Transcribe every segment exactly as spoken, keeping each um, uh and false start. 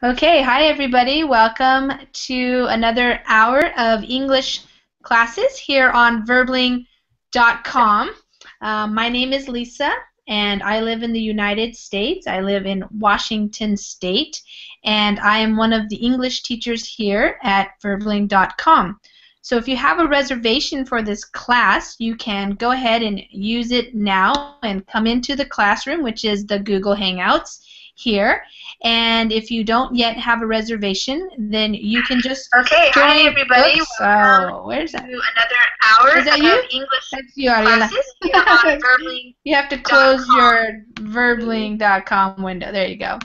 Okay, hi everybody. Welcome to another hour of English classes here on verbling dot com. Uh, my name is Lisa and I live in the United States. I live in Washington State and I am one of the English teachers here at verbling dot com. So if you have a reservation for this class, you can go ahead and use it now and come into the classroom, which is the Google Hangouts here. And if you don't yet have a reservation, then you can just okay. Join. Hi everybody. Oops. Oh, where's that? Another hour. Is that you? English That's you, Ariella. You have to close your verbling dot com window. There you go.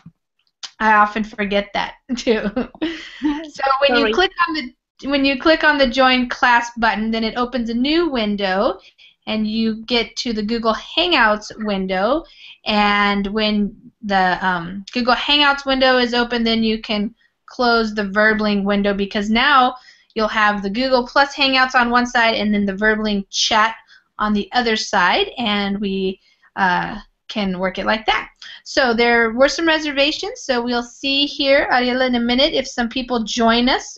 I often forget that too. So when Sorry. you click on the when you click on the Join Class button, then it opens a new window, and you get to the Google Hangouts window. And when the um, Google Hangouts window is open, then you can close the Verbling window, because now you'll have the Google Plus Hangouts on one side and then the Verbling chat on the other side, and we uh, can work it like that. So there were some reservations, so we'll see here, Ariella, in a minute if some people join us.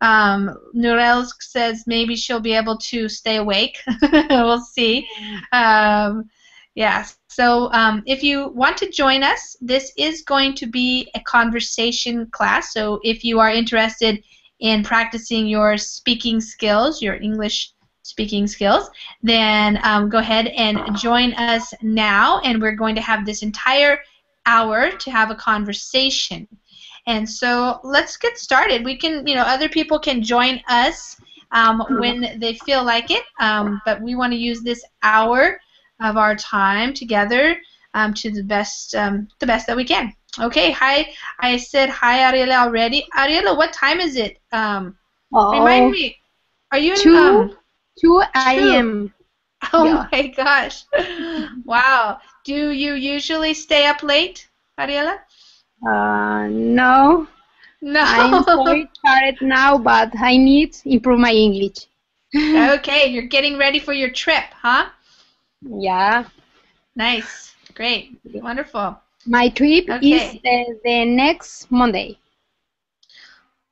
Um, Nurelsk says maybe she'll be able to stay awake. We'll see. Um, yeah, so um, if you want to join us, this is going to be a conversation class. So if you are interested in practicing your speaking skills, your English speaking skills, then um, go ahead and join us now. And we're going to have this entire hour to have a conversation. And so let's get started. We can, you know, other people can join us um, when they feel like it, um, but we want to use this hour of our time together um, to the best um, the best that we can. Okay, hi. I said hi, Ariella, already. Ariella, what time is it? Um, oh, remind me. Are you in two? Um, two a m. Oh yeah. My gosh! Wow. Do you usually stay up late, Ariella? Uh, no. No. I'm very tired now, but I need to improve my English. Okay, you're getting ready for your trip, huh? Yeah. Nice. Great. Wonderful. My trip okay. is uh, the next Monday.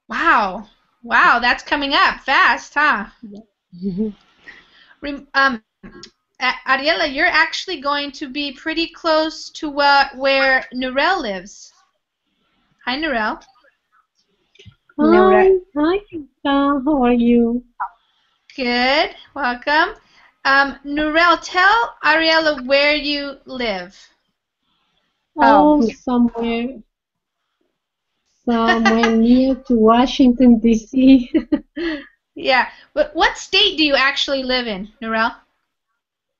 Wow. Wow, that's coming up fast, huh? Yeah. um, Ariella, you're actually going to be pretty close to uh, where Narelle lives. Hi, Narelle. Hi. Hi, Lisa. How are you? Good. Welcome. Um, Narelle, tell Ariella where you live. Oh, um, somewhere, somewhere near to Washington D C Yeah, but what state do you actually live in, Narelle?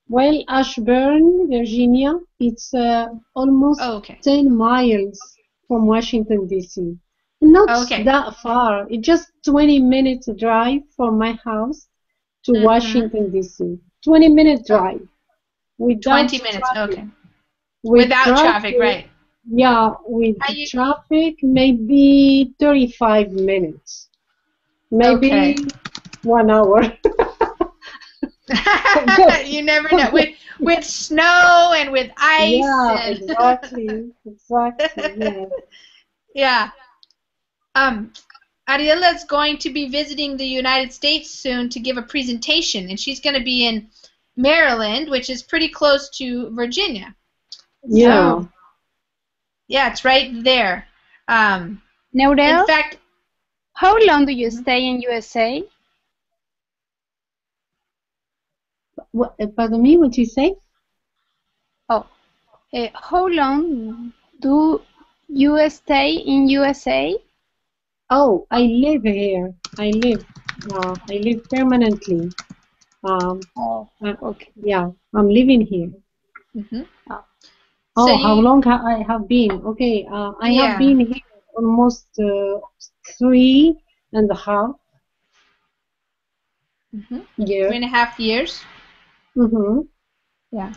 Well, Ashburn, Virginia. It's uh, almost oh, okay. ten miles from Washington D C. Not okay. that far. It's just twenty minutes drive from my house to mm-hmm. Washington D C. twenty-minute drive. Without twenty minutes, traffic. Okay. With Without traffic, traffic, right. Yeah, with you... traffic, maybe thirty-five minutes. Maybe okay. one hour. You never know. With, with snow and with ice. Yeah, and... exactly. Exactly, yeah. Yeah. Um, Ariella is going to be visiting the United States soon to give a presentation, and she's going to be in Maryland, which is pretty close to Virginia. Yeah. So, yeah, it's right there. Um, Narelle, in fact, how long do you stay in U S A? What, pardon me, what did you say? Oh, uh, how long do you stay in U S A? Oh, I live here. I live. Uh, I live permanently. Um, oh, okay. Yeah, I'm living here. Mm-hmm. Oh, oh so how you... long ha I have been? Okay, uh, I yeah. have been here almost uh, three and a half. Mm-hmm. Yeah. Three and a half years. Mm-hmm. Yeah.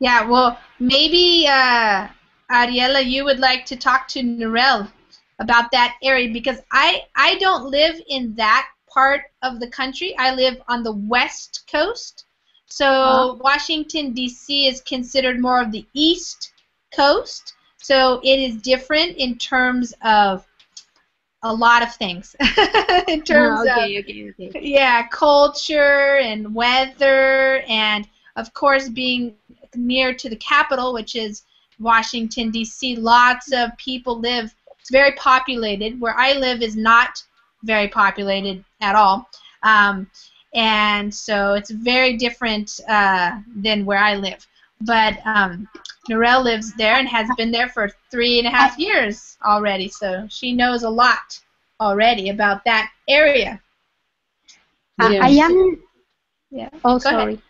Yeah. Well, maybe uh, Ariella, you would like to talk to Narelle about that area, because I, I don't live in that part of the country. I live on the west coast. So uh-huh. Washington, D C is considered more of the east coast. So it is different in terms of a lot of things. in terms oh, okay, of okay, okay. yeah, culture and weather, and of course being near to the capital, which is Washington D C. Lots of people live. It's very populated. Where I live is not very populated at all, um, and so it's very different uh, than where I live. But um, Narelle lives there and has been there for three and a half years already, so she knows a lot already about that area. Uh, I am. Yeah. Oh, Go sorry. Ahead.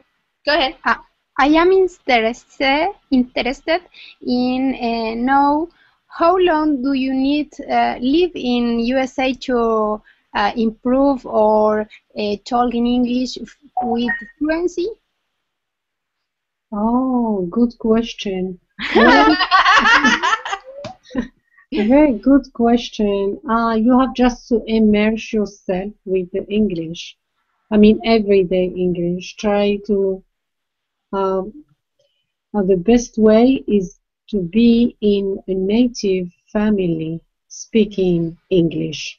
Go ahead. Uh, I am interested interested in uh, know how long do you need uh, live in U S A to uh, improve or uh, talk in English with fluency? Oh, good question. Well, very good question. Uh, you have just to immerse yourself with the English. I mean, everyday English. Try to. Um, the best way is to be in a native family speaking English.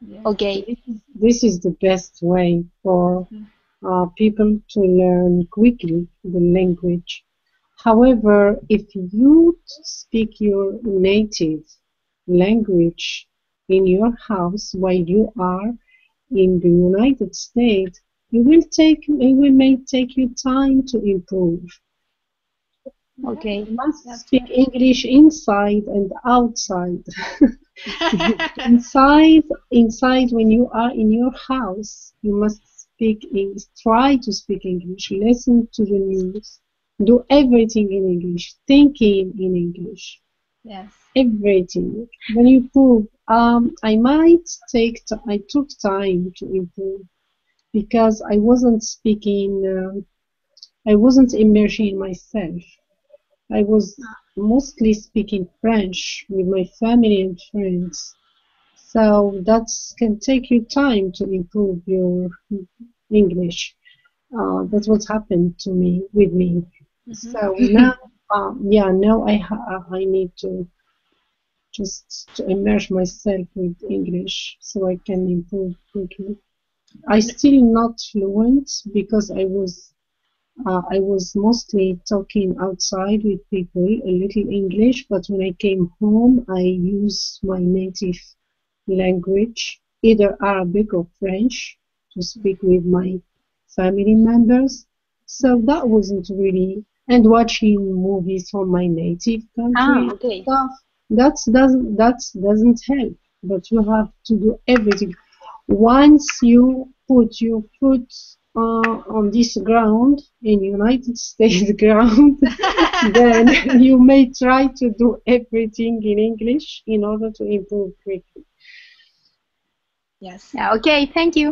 Yeah. Okay. This is the best way for uh, people to learn quickly the language. However, if you speak your native language in your house while you are in the United States, It will take. It will may take you time to improve. Okay. You must That's speak right. English inside and outside. inside, inside. When you are in your house, you must speak. In, try to speak English. Listen to the news. Do everything in English. Thinking in English. Yes. Everything. When you improve, um, I might take. T I took time to improve. Because I wasn't speaking, uh, I wasn't immersing myself. I was mostly speaking French with my family and friends. So that can take you time to improve your English. Uh, that's what happened to me with me. Mm-hmm. So now, um, yeah, now I ha I need to just to immerse myself with English so I can improve quickly. I still not fluent because I was uh, I was mostly talking outside with people a little English, but when I came home I used my native language, either Arabic or French, to speak with my family members. So that wasn't really, and watching movies from my native country ah, okay. stuff. That doesn't that doesn't help, but you have to do everything. Once you put your foot uh, on this ground, in United States ground, then you may try to do everything in English in order to improve quickly. Yes. Okay, thank you.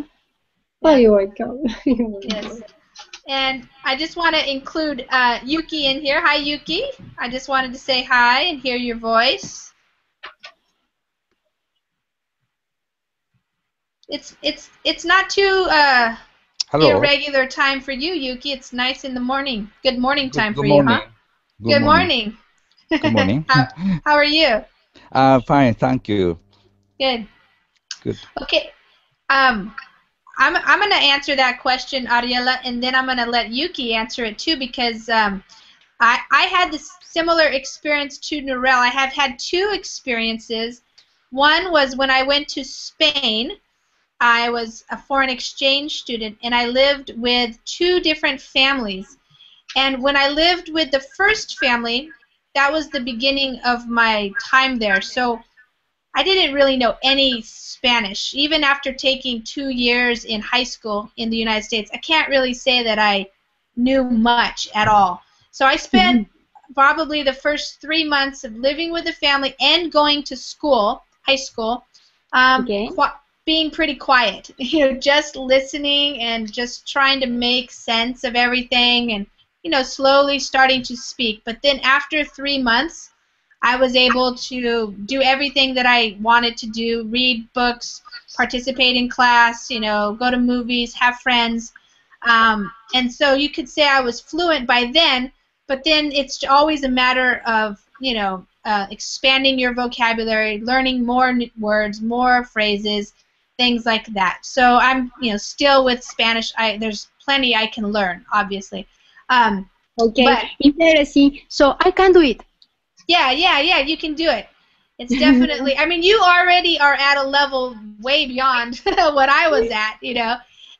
Oh, you're welcome. You're welcome. Yes. And I just want to include uh, Yuki in here. Hi, Yuki. I just wanted to say hi and hear your voice. It's it's it's not too uh, irregular time for you, Yuki. It's nice in the morning. Good morning time good, good for morning. you, huh? Good, good morning. morning. Good morning. how, how are you? Uh, fine, thank you. Good. Good. Okay. Um, I'm I'm gonna answer that question, Ariella, and then I'm gonna let Yuki answer it too, because um, I I had this similar experience to Narelle. I have had two experiences. One was when I went to Spain. I was a foreign exchange student, and I lived with two different families. And when I lived with the first family, that was the beginning of my time there. So I didn't really know any Spanish. Even after taking two years in high school in the United States, I can't really say that I knew much at all. So I spent mm-hmm. probably the first three months of living with the family and going to school, high school, um, okay. being pretty quiet, you know, just listening and just trying to make sense of everything and, you know, slowly starting to speak. But then after three months, I was able to do everything that I wanted to do, read books, participate in class, you know, go to movies, have friends. Um, and so you could say I was fluent by then, but then it's always a matter of you know, uh, expanding your vocabulary, learning more words, more phrases, things like that. So I'm, you know, still with Spanish. I, there's plenty I can learn, obviously. Um, okay, but, interesting. So I can do it. Yeah, yeah, yeah, you can do it. It's definitely, I mean, you already are at a level way beyond what I was at, you know.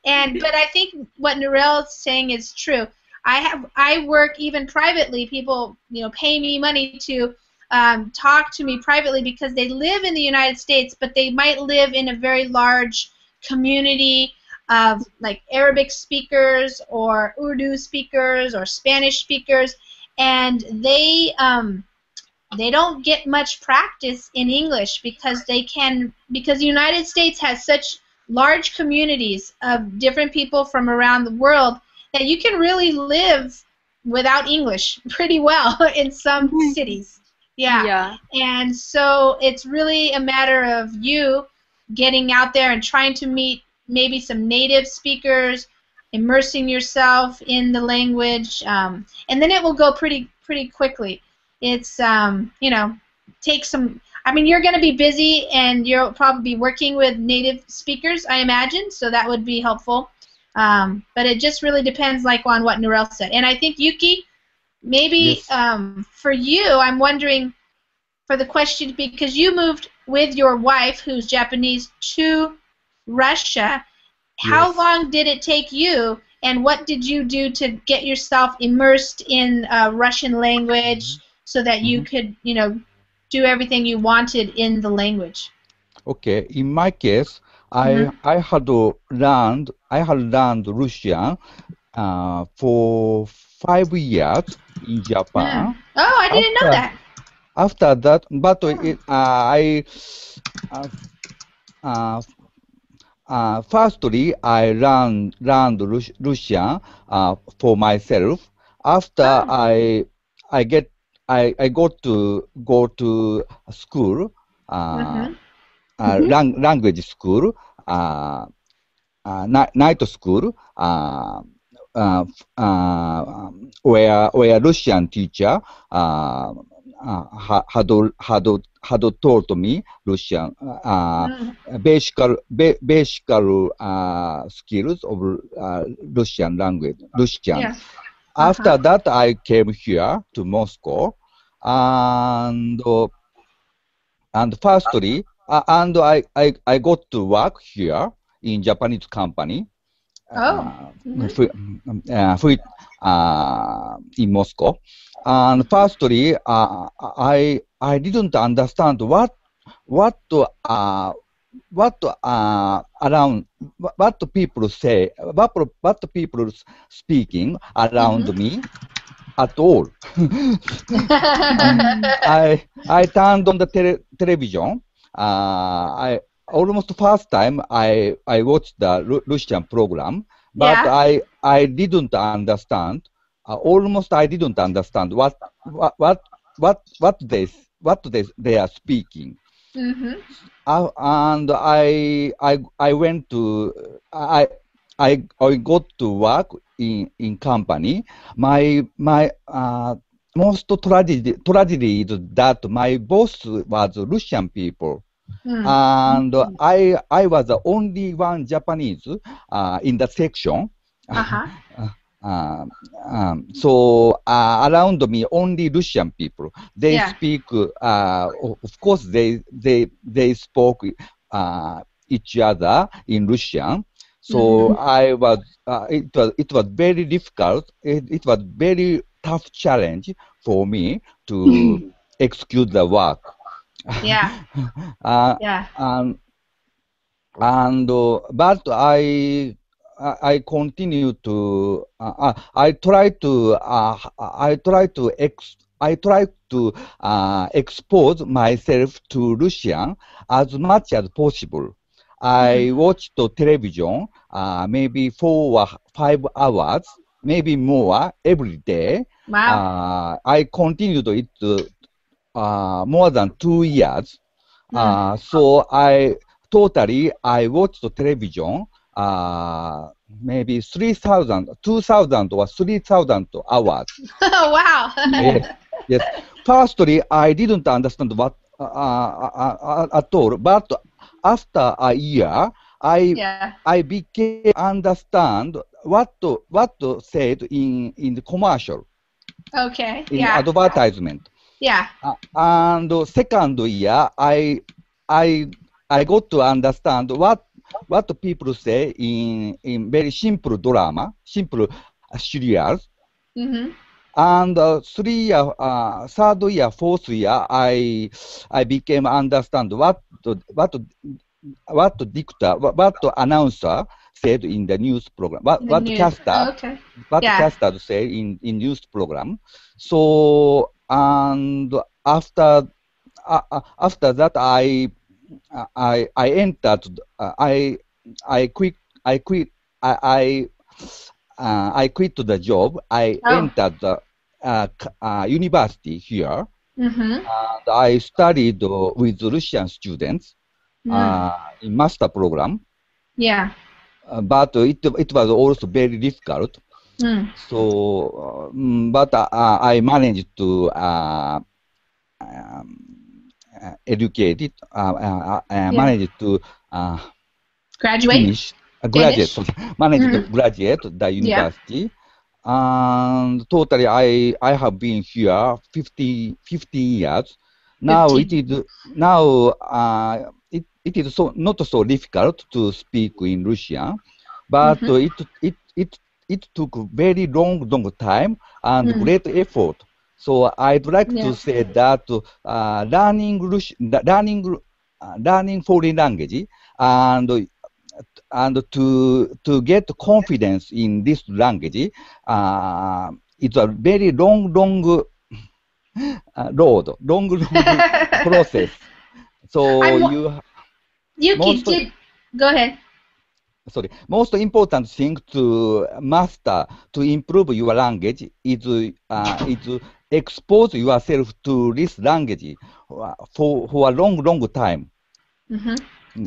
And but I think what Narelle's saying is true. I have I work even privately. People, you know, pay me money to um, talk to me privately because they live in the United States, but they might live in a very large community of like Arabic speakers or Urdu speakers or Spanish speakers, and they um, they don't get much practice in English because they can because the United States has such large communities of different people from around the world that you can really live without English pretty well in some cities. Yeah. yeah. And so it's really a matter of you getting out there and trying to meet maybe some native speakers, immersing yourself in the language, um, and then it will go pretty pretty quickly. It's, um, you know, take some... I mean, you're going to be busy, and you'll probably be working with native speakers, I imagine, so that would be helpful. Um, but it just really depends, like, on what Narelle said. And I think, Yuki, maybe yes. um, for you, I'm wondering for the question, because you moved with your wife, who's Japanese, to Russia. How yes. long did it take you, and what did you do to get yourself immersed in uh, Russian language so that mm-hmm. you could, you know, do everything you wanted in the language? Okay, in my case, mm-hmm. I I had learned I had learned Russian uh, for five years in Japan. Mm. Oh, I didn't after, know that. After that, but oh. it, uh, I uh, uh, uh, firstly I learned learned Rus Russian uh, for myself. After oh. I I get. I, I go to go to school, uh, uh-huh. uh, mm-hmm. lang language school, uh, uh, ni night school, uh, uh, uh, where where Russian teacher uh, uh, had had had taught me Russian uh, uh-huh. basic ba basic uh, skills of uh, Russian language. Russian. Yeah. After uh-huh. that, I came here to Moscow. And uh, and firstly, uh, and I, I I got to work here in Japanese company. Oh. Uh, mm-hmm. uh, uh, in Moscow. And firstly, uh, I I didn't understand what what uh what uh around what people say what what people speaking around mm-hmm. me. At all, I I turned on the tele television. Uh, I almost first time I I watched the Ru Russian program, but yeah. I I didn't understand. Uh, almost I didn't understand what what what what, what they what they they are speaking. Mm-hmm. uh, and I I I went to I. I I got to work in in company. My my uh, most tragedy tragedy is that my boss was Russian people, mm. and mm. I I was the only one Japanese uh, in the section. Uh-huh. uh, um, so uh, around me only Russian people. They yeah. speak. Uh, of course they they they spoke uh, each other in Russian. So mm-hmm. I was, uh, it was, it was very difficult. It, it was very tough challenge for me to execute the work. Yeah. uh, yeah. Um, and uh, but I, I continue to. Uh, I try to. Uh, I try to ex. I try to uh, expose myself to Russian as much as possible. I watched the television uh, maybe four or five hours, maybe more, every day. Wow. Uh, I continued it uh, more than two years. Uh, mm. So I totally, I watched the television uh, maybe three thousand, two thousand or three thousand hours. Wow. Yes. Yes. firstly, I didn't understand what uh, uh, uh, at all, but after a year, I yeah. I became understand what what said in in the commercial. Okay. In yeah. advertisement. Yeah. Uh, and second year, I I I got to understand what what people say in in very simple drama, simple serials. Mm-hmm. And uh, three year, uh, third year, fourth year, I I became understand what what what dictator, what, what announcer said in the news program, what the what news. caster, oh, okay. what yeah. caster said in in news program. So and after uh, after that, I I I entered uh, I I quit I quit I. I Uh, I quit the job. I oh. entered the uh, uh, university here, mm-hmm. and I studied uh, with Russian students mm. uh, in master program. Yeah, uh, but it it was also very difficult. Mm. So, uh, but uh, I managed to uh, um, educate it. Uh, uh, I managed yeah. to uh, graduate. Finish. A graduate, managed mm. to graduate the university, yeah. and totally I I have been here fifteen years. Now fifteen. It is now uh, it it is so not so difficult to speak in Russian, but mm-hmm. it it it it took very long long time and mm. great effort. So I'd like yeah. to say that uh, learning Russian, learning uh, learning foreign language and and to to get confidence in this language, uh, it's a very long, long uh, road, long, long process. So you, Yuki, did, go ahead. Sorry, most important thing to master to improve your language is uh, is expose yourself to this language for for a long, long time. Mm-hmm.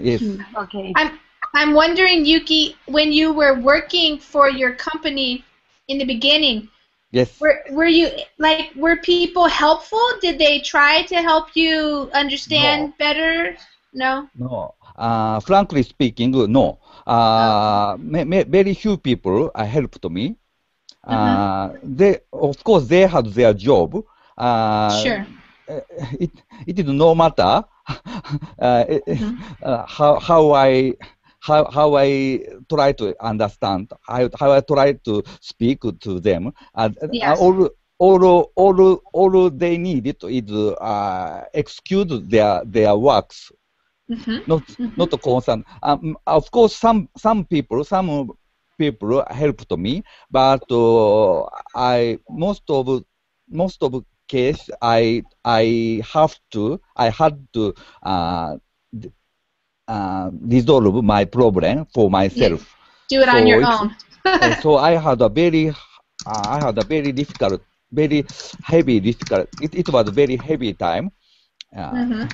Yes. Okay. I'm I'm wondering, Yuki, when you were working for your company in the beginning, yes, were were you like were people helpful? Did they try to help you understand no. better? No. No. Uh, frankly speaking, no. Uh, oh. may, may, very few people uh, helped me. Uh, uh-huh. They, of course, they had their job. Uh, sure. It it did no matter uh, mm-hmm. uh, how how I. How how I try to understand, how how I try to speak to them, and yes. all all all all they needed is uh, execute their their works, mm-hmm. not mm-hmm. not concern. Um, of course, some some people some people helped me, but uh, I most of most of case I I have to I had to. Uh, Uh, resolve my problem for myself. Yeah. Do it so on your own. uh, so I had a very, uh, I had a very difficult, very heavy difficult. It, it was a very heavy time. Uh, mm-hmm.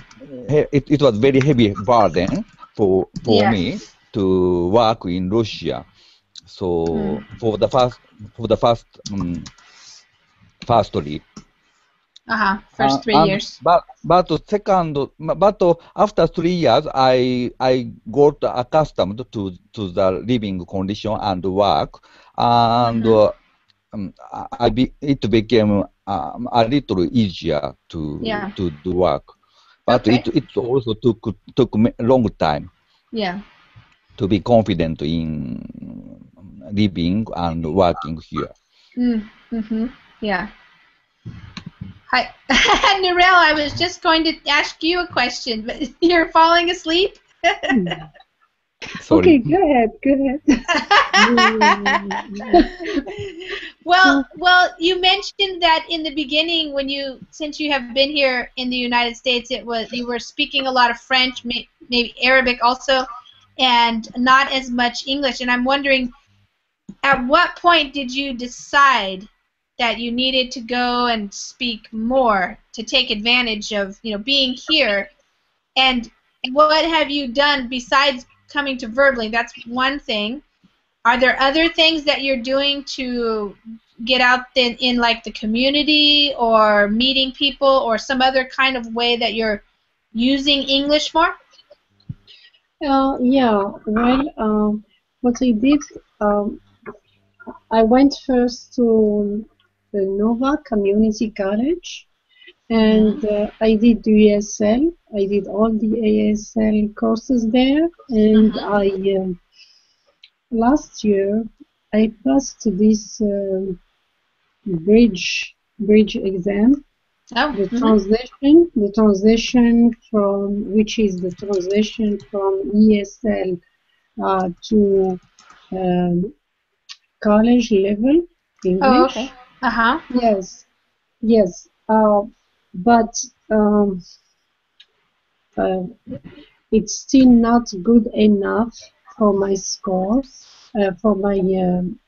he, it it was very heavy burden for for yeah. me to work in Russia. So mm. for the first for the first um, firstly. Uh-huh, first three uh, and, years. But but second, but after three years, I I got accustomed to to the living condition and work, and mm-hmm. uh, um, I be, it became um, a little easier to yeah. to do work. But okay. it it also took took long time. Yeah. To be confident in living and working here. Mm-hmm. Yeah. Hi, Narelle, I was just going to ask you a question, but you're falling asleep? Okay, go ahead, go ahead. well, well, you mentioned that in the beginning, when you, since you have been here in the United States, it was you were speaking a lot of French, may, maybe Arabic also, and not as much English. And I'm wondering, at what point did you decide that you needed to go and speak more to take advantage of, you know, being here? And what have you done besides coming to Verbling? That's one thing. Are there other things that you're doing to get out in, in like the community or meeting people or some other kind of way that you're using English more? Uh, yeah, well, um, what I did, um, I went first to the Nova Community College, and uh, I did the E S L. I did all the E S L courses there, and I uh, last year I passed this uh, bridge bridge exam. Oh, the mm-hmm. translation, the translation from, which is the translation from E S L uh, to um, college level English. Oh, okay. Uh huh. Yes, yes. Uh, but um, uh, it's still not good enough for my scores, uh, for my um,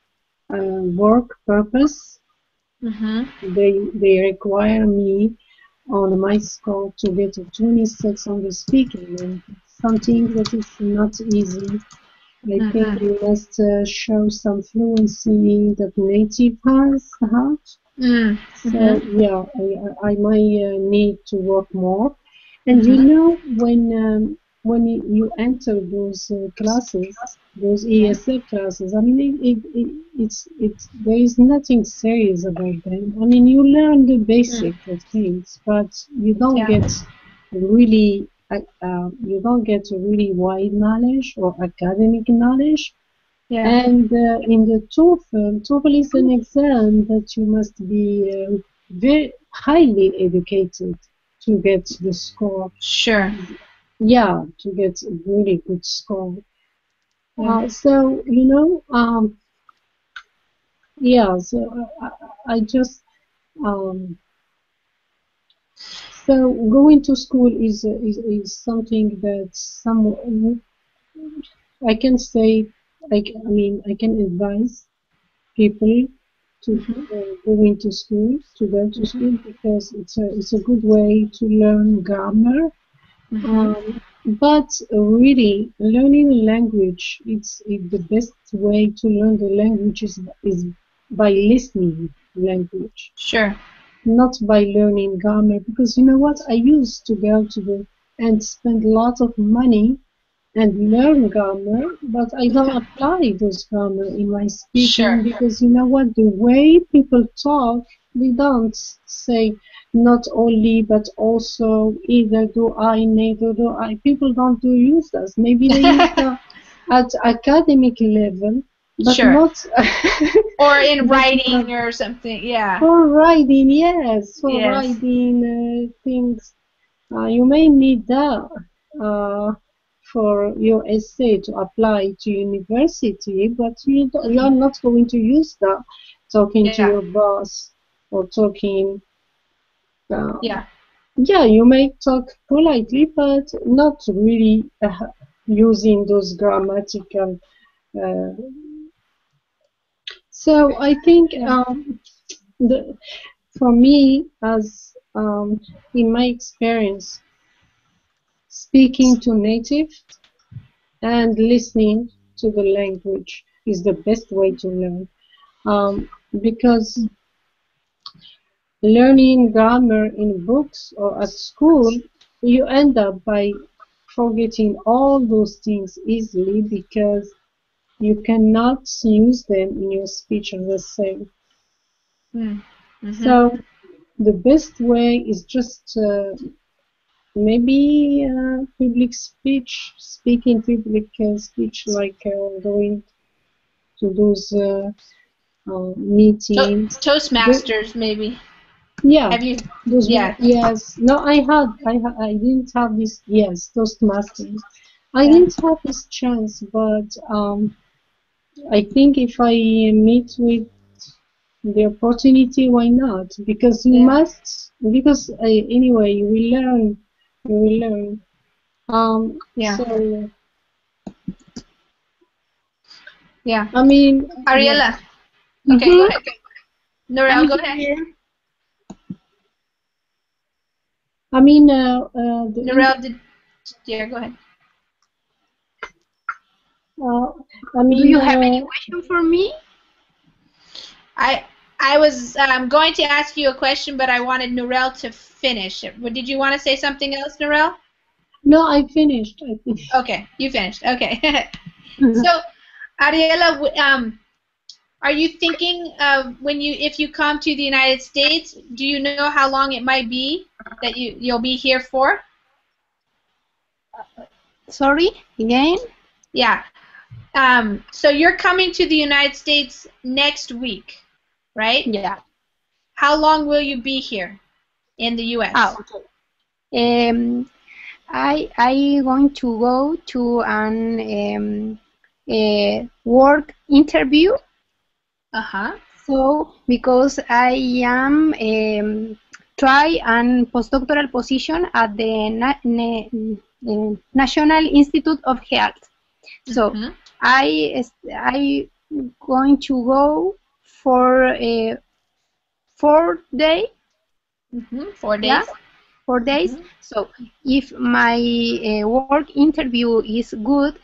uh, work purpose. Mm-hmm. They they require me on my score to get a twenty-six on the speaking, and something that is not easy. I mm-hmm. think you must uh, show some fluency that native has. Huh? Mm-hmm. So yeah, I, I might uh, need to work more. And mm-hmm. you know, when um, when you enter those uh, classes, those E S L classes, I mean, it, it, it, it's, it's, there is nothing serious about them. I mean, you learn the basic mm. of things, but you don't yeah. get really, uh, uh, you don't get a really wide knowledge or academic knowledge. Yeah. And uh, in the TOEFL, TOEFL is an exam that you must be uh, very highly educated to get the score. Sure. Yeah, to get a really good score. Uh, so, you know, um, yeah, so I, I just, um, so going to school is, is, is something that some, I can say, I, I mean, I can advise people to uh, go into school, to go to school, because it's a, it's a good way to learn grammar. Mm-hmm. um, but really, learning a language, it's it, the best way to learn the language is, is by listening language. Sure. Not by learning grammar, because you know what? I used to go to the and spend lots of money and learn grammar, but I don't apply those grammar in my speaking. Sure. Because you know what? The way people talk, they don't say not only but also, either do I, neither do I. People don't do use that. Maybe they use that at academic level, but sure. not or in writing not, or something. Yeah. For writing, yes. For yes. writing uh, things, uh, you may need that uh, for your essay to apply to university, but you don't, you're not going to use that talking yeah. to your boss or talking. Uh, yeah, yeah. You may talk politely, but not really uh, using those grammatical. Uh, so I think um, the, for me, as um, in my experience, speaking to native and listening to the language is the best way to learn, um, because. Learning grammar in books or at school, you end up by forgetting all those things easily because you cannot use them in your speech as I say. Mm-hmm. So the best way is just uh, maybe uh, public speech, speaking public uh, speech, like uh, going to those uh, uh, meetings. To Toastmasters, but maybe. Yeah. Have you? Those yeah. Yes. No, I had. I ha I didn't have this. Yes, Toastmasters. I yeah. didn't have this chance, but um, I think if I meet with the opportunity, why not? Because you yeah. must. Because uh, anyway, you will learn. You will learn. Um, yeah. So, yeah. I mean. Ariella. Yeah. Okay. Mm-hmm. Go ahead. Narelle, go ahead. Here. I mean, uh, uh, the Narelle, did, yeah, go ahead. Uh, I mean, do you have uh, any question for me? I I was um, going to ask you a question, but I wanted Narelle to finish. Did you want to say something else, Narelle? No, I finished. I finished. Okay, you finished. Okay. So, Ariella, um, are you thinking of when you, if you come to the United States, do you know how long it might be that you you'll be here for? Sorry, again? Yeah. Um, so you're coming to the United States next week, right? Yeah. How long will you be here in the U S? Oh, okay. Um, I I going to go to an um, a work interview. Uh huh. So because I am um, try an postdoctoral position at the Na Na Na National Institute of Health. So mm-hmm. I I going to go for a four day. Mm-hmm. Four days. Yeah. Four days. Mm-hmm. So if my uh, work interview is good,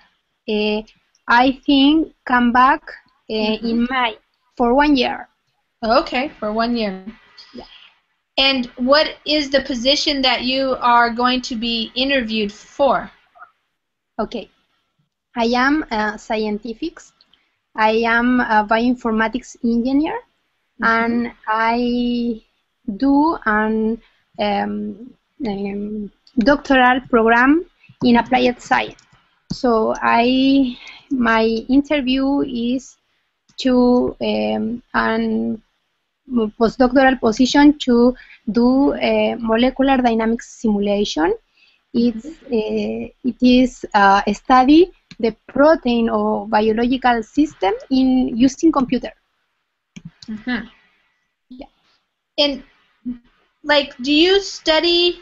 uh, I think come back uh, mm-hmm. in May for one year. Okay, for one year. Yeah. And what is the position that you are going to be interviewed for? Okay. I am a scientific. I am a bioinformatics engineer, mm-hmm. and I do an um, um, doctoral program in applied science. So I, my interview is to um, an postdoctoral position to do a molecular dynamics simulation. It's uh, it is uh, a study. The protein or biological system in using computer. Mm-hmm. Yeah. And like, do you study?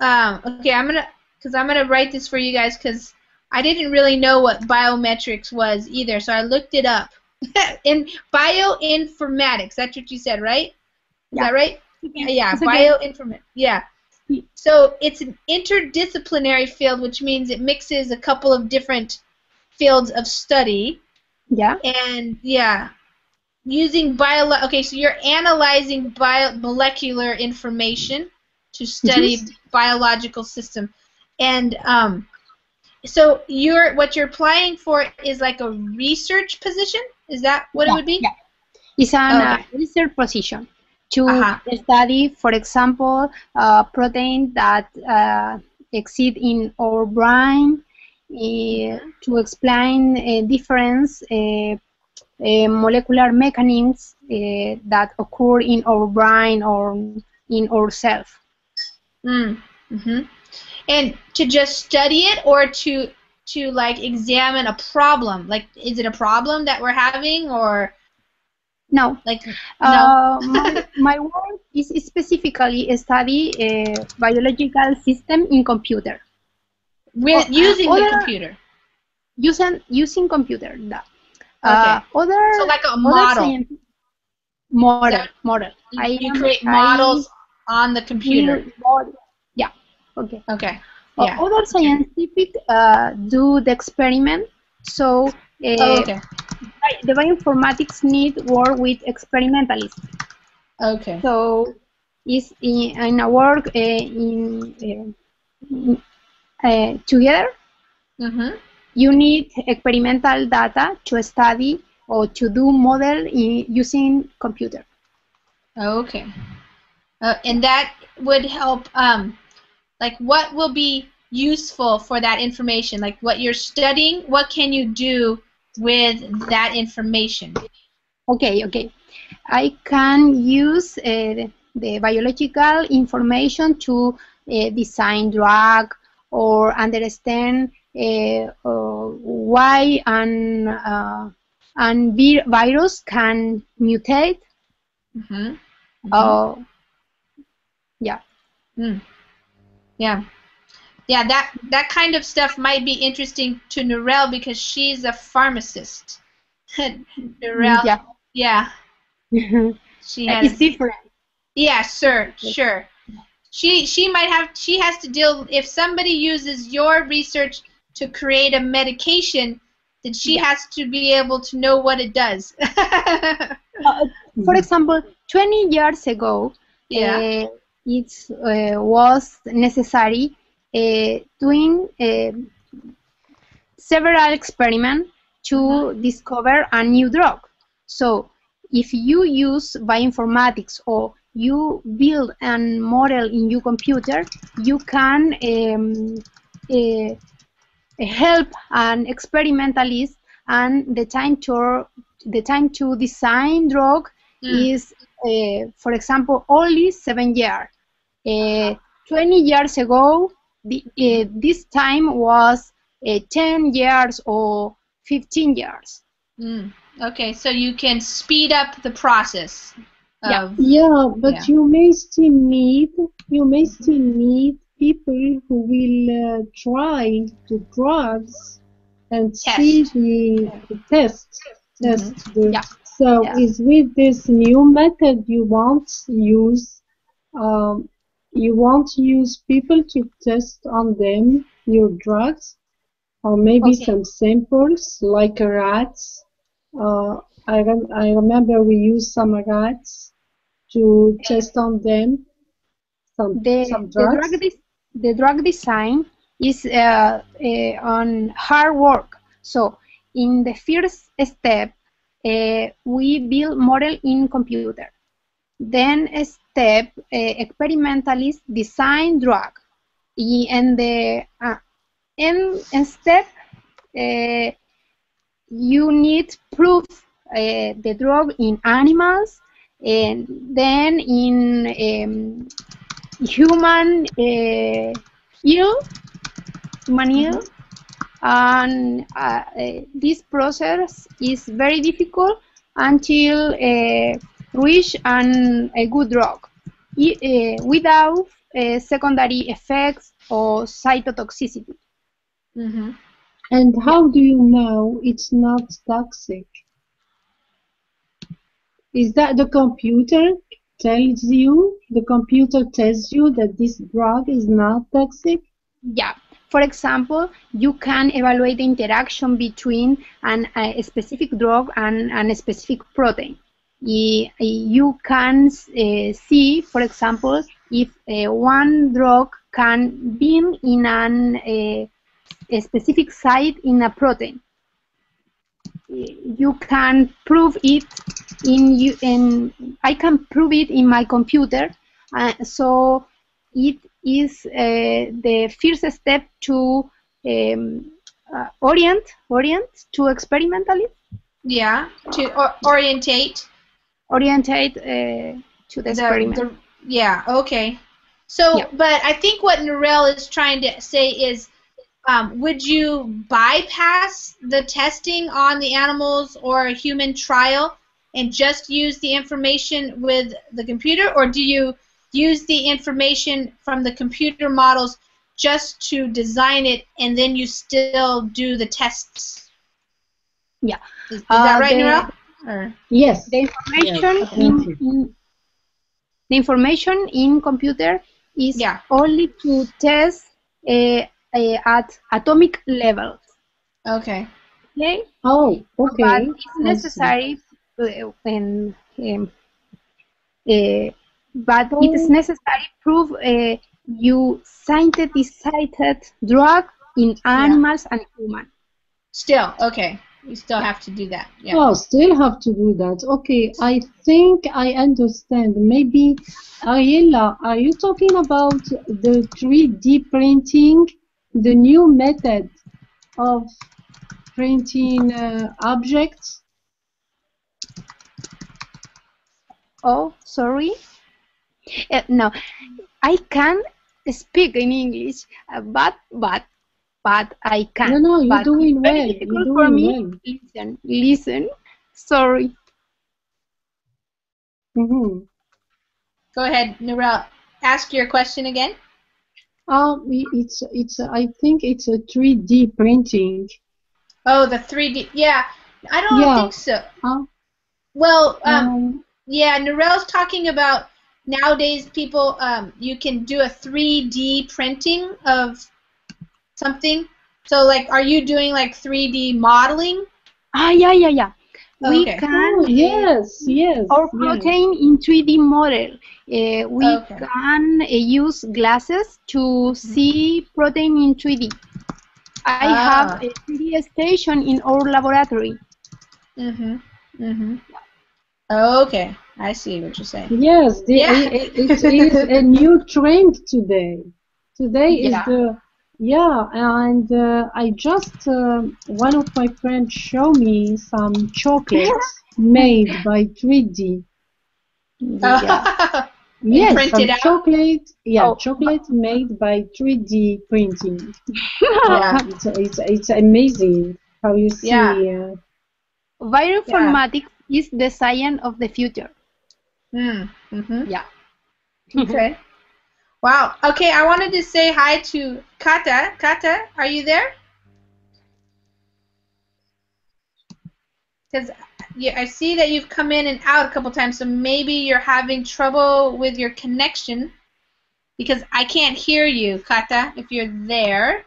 Um, okay, I'm gonna because I'm gonna write this for you guys because I didn't really know what biometrics was either, so I looked it up. And bioinformatics—that's what you said, right? Is yeah. that right? Yeah. Yeah. Bioinformatics. Yeah. So it's an interdisciplinary field, which means it mixes a couple of different fields of study. Yeah. And yeah, using bio. Okay, so you're analyzing bio molecular information to study mm-hmm. biological system, and um, so you're what you're applying for is like a research position. Is that what yeah, it would be? Yeah. It's a okay. research position to uh-huh. study, for example, uh, protein that uh, exist in our brain. Uh, to explain uh, difference uh, uh, molecular mechanisms uh, that occur in our brain or in ourself. Mm. Mm-hmm. And to just study it, or to to like examine a problem. Like, is it a problem that we're having, or no? Like, uh, no. my, my work is specifically a study uh, biological system in computer. With using other, the computer. Using using computer. No. Uh, okay. Other, so like a model. Model. So model. You, I you am, create models I, on the computer. Model. Yeah. Okay. Okay. Yeah. Other scientific uh, do the experiment. So uh, oh, okay. the bioinformatics need work with experimentalists. Okay. So is in, in a work uh, in. Uh, Uh, together, mm-hmm. you need experimental data to study or to do model in using computer. Okay, uh, and that would help. Um, like, what will be useful for that information? Like, what you're studying, what can you do with that information? Okay, okay, I can use uh, the biological information to uh, design drug. Or understand uh, uh, why an uh, an vir virus can mutate. Mm-hmm. Mm-hmm. Uh, yeah. Mm. Yeah. Yeah. That that kind of stuff might be interesting to Narelle because she's a pharmacist. Narelle. Yeah. Yeah. She has. It's different. Yeah. Sure. Sure. She she might have she has to deal if somebody uses your research to create a medication, then she yeah. has to be able to know what it does. uh, for example, twenty years ago, yeah. uh, it uh, was necessary uh, doing uh, several experiments to mm-hmm. discover a new drug. So if you use bioinformatics or you build a model in your computer, you can um, uh, help an experimentalist, and the time to the time to design drug mm. is, uh, for example, only seven years. Uh, Twenty years ago, the, uh, this time was uh, ten years or fifteen years. Mm. Okay, so you can speed up the process. Yeah, yeah, but yeah. you may still need you may still need people who will uh, try the drugs and test. see the, the test. test mm-hmm. the, yeah. So yeah. is with this new method you won't use um, you won't use people to test on them your drugs, or maybe okay. some samples like rats. Uh, I rem I remember we used some rats to yeah. test on them some, the, some drugs. The drug, the drug design is uh, uh, on hard work. So in the first step, uh, we build model in computer. Then a step, uh, experimentalist design drug. And the uh, and, and step, uh, you need proof Uh, the drug in animals, and then in um, human uh, ill, human ill, and uh, uh, this process is very difficult until uh, reach an, a good drug I, uh, without uh, secondary effects or cytotoxicity. Mm-hmm. And how do you know it's not toxic? Is that the computer tells you, the computer tells you that this drug is not toxic? Yeah. For example, you can evaluate the interaction between an, a specific drug and, and a specific protein. You can uh, see, for example, if uh, one drug can bind in an, uh, a specific site in a protein. You can prove it in you in I can prove it in my computer, uh, so it is uh, the first step to um, uh, orient orient to experimentally yeah to or, orientate orientate uh, to the, the experiment the, yeah okay so yeah. But I think what Narelle is trying to say is, Um, would you bypass the testing on the animals or a human trial and just use the information with the computer, or do you use the information from the computer models just to design it and then you still do the tests? Yeah. Is, is uh, that right, Narelle? Or? Yes. The information, yes. In, in, the information in computer is yeah. only to test uh, at atomic level. Okay. Okay. Oh, okay. But it's necessary when, um, uh, but oh. it is necessary to prove uh, you synthesized drug in animals yeah. and human. Still, okay. You still have to do that. Yeah. Oh, still have to do that. Okay. I think I understand. Maybe, Ariella, are you talking about the three D printing? The new method of printing uh, objects. Oh, sorry. Uh, no, I can't speak in English, uh, but but but I can. No, no, you're doing well. It's very difficult for me. Well. Listen, listen. Sorry. Mm-hmm. Go ahead, Narelle. Ask your question again. Um, it's it's. I think it's a three D printing. Oh, the three D. Yeah, I don't yeah. think so. Huh? Well, um, um, yeah. Narelle's talking about nowadays people. Um, you can do a three D printing of something. So, like, are you doing like three D modeling? Ah, yeah, yeah, yeah. We okay. can oh, yes, yes, or protein yes. in three D model. Uh, we okay. can uh, use glasses to see protein in three D. I ah. have a three D station in our laboratory. Mhm. Mhm. Okay, I see what you're saying. Yes, the, yeah. it, it is a new trend today. Today is yeah. the Yeah, and uh, I just, uh, one of my friends showed me some chocolates made by three D. Yeah. Yes, some chocolate, yeah, oh. chocolate made by three D printing. Yeah. it's, it's, it's amazing how you see. Yeah. Uh, bioinformatics yeah. is the science of the future. Mm. Mm-hmm. Yeah. Okay. Wow. Okay, I wanted to say hi to Kata. Kata, are you there? Because yeah, I see that you've come in and out a couple times, so maybe you're having trouble with your connection because I can't hear you, Kata, if you're there.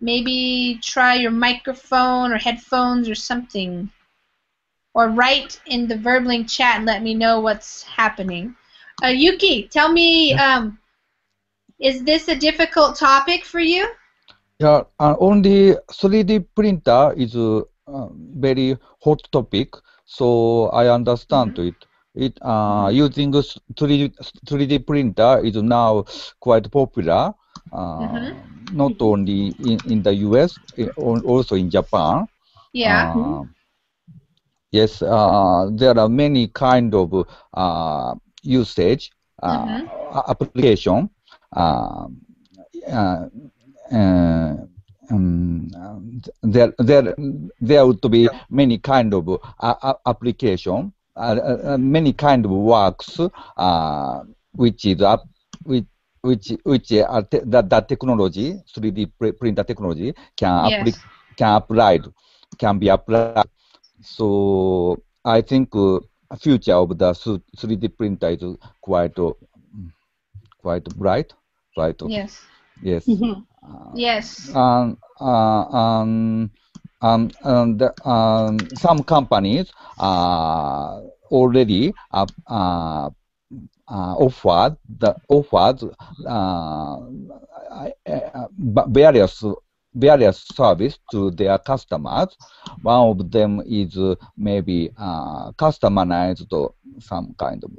Maybe try your microphone or headphones or something. Or write in the Verbling chat and let me know what's happening. Uh, Yuki, tell me... Um, Is this a difficult topic for you? Yeah, uh, only three D printer is a uh, very hot topic, so I understand mm-hmm. it. It uh, using three D, three D printer is now quite popular, uh, mm-hmm. not only in, in the U S, also in Japan. Yeah. Uh, mm-hmm. Yes, uh, there are many kind of uh, usage uh, mm-hmm. application. Uh, uh, uh, um, there, there, there would be many kind of uh, application, uh, uh, many kind of works, uh, which is up, which which which are te that, that technology, three D printer technology, can yes. can applied, can be applied. So I think uh, future of the three D printer is quite uh, quite bright. Right. Yes. Yes. Mm-hmm. uh, yes. Um, uh, um, um, and um, some companies uh, already uh, uh, uh, offered the offered uh, various various service to their customers. One of them is maybe uh, customized some kind of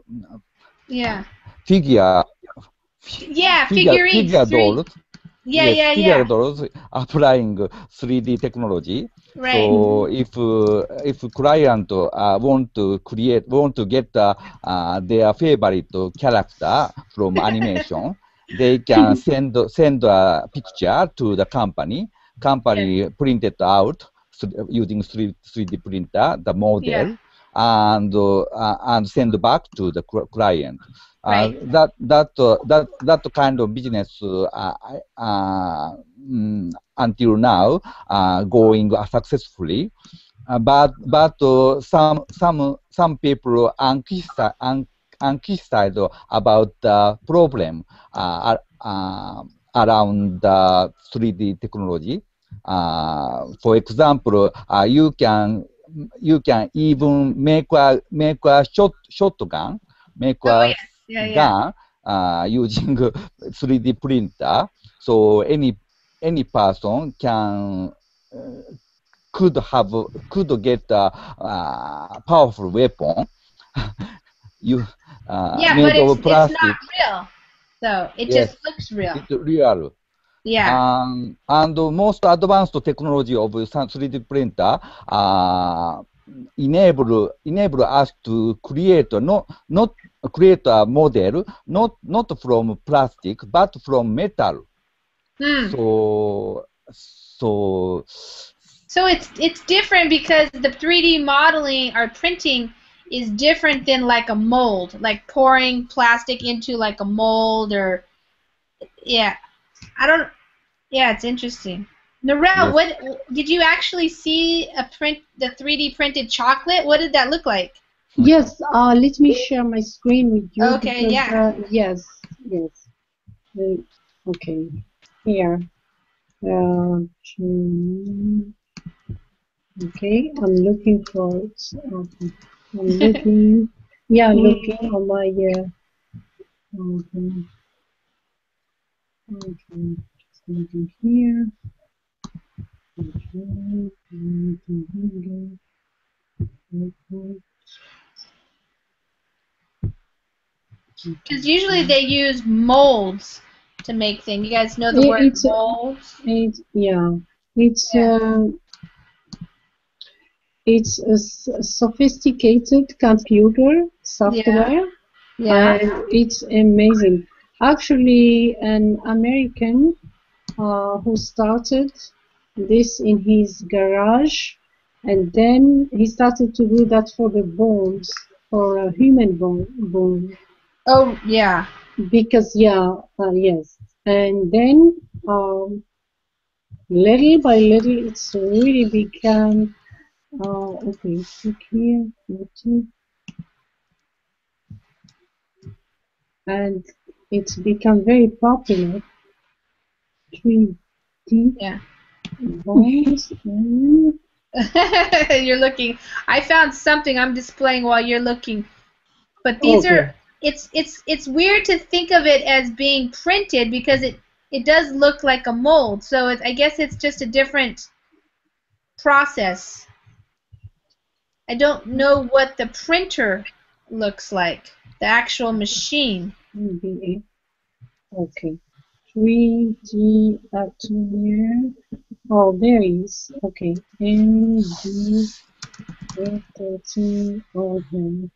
yeah figure. Yeah, figure, figure dolls. Yeah, yes, yeah, figure yeah. dolls applying three D technology. Right. So if uh, if client uh, want to create, want to get uh, uh, their favorite character from animation, they can send send a picture to the company. Company yeah. printed out using three D printer the model yeah. and uh, and send back to the client. Uh, right. That that uh, that that kind of business uh, uh, um, until now uh, going successfully, uh, but but uh, some some some people uncriticized about the problem uh, uh, around the three D technology. Uh, for example, uh, you can you can even make a make a shot shotgun make a oh, yeah. Yeah, yeah. Gun uh, using three D printer, so any any person can uh, could have could get a uh, powerful weapon. you uh, yeah, made but of it's, plastic. It's not real, so it yes, just looks real. It's real. Yeah. Um, and the most advanced technology of three D printer. Uh, enable enable us to create not not create a model not not from plastic but from metal. Mm. So so so it's it's different because the three D modeling or printing is different than like a mold, like pouring plastic into like a mold or yeah. I don't yeah, it's interesting. Narelle, yes. what did you actually see a print, the three D printed chocolate? What did that look like? Yes, uh, let me share my screen with you. Okay, because, yeah. Uh, yes, yes. Uh, okay, here. Uh, Okay, I'm looking for something. I'm looking. Yeah, I'm looking on my. Uh, okay. Okay, just looking here. Okay, looking here. Okay. Because usually they use molds to make things. You guys know the it, word it's, molds? It, yeah. It's yeah. Uh, it's a sophisticated computer software. Yeah. yeah. And it's amazing. Actually, an American uh, who started this in his garage, and then he started to do that for the bones, for a human bone. bone. Oh yeah, because yeah, uh, yes, and then um, little by little, it's really become. Uh, okay, click here, and it's become very popular. three D yeah. Bones. You're looking. I found something. I'm displaying while you're looking, but these okay. are. It's it's it's weird to think of it as being printed because it it does look like a mold. So it, I guess it's just a different process. I don't know what the printer looks like, the actual machine. Mm-hmm. Okay. three D up here. Oh, there is. Okay. N D thirteen okay.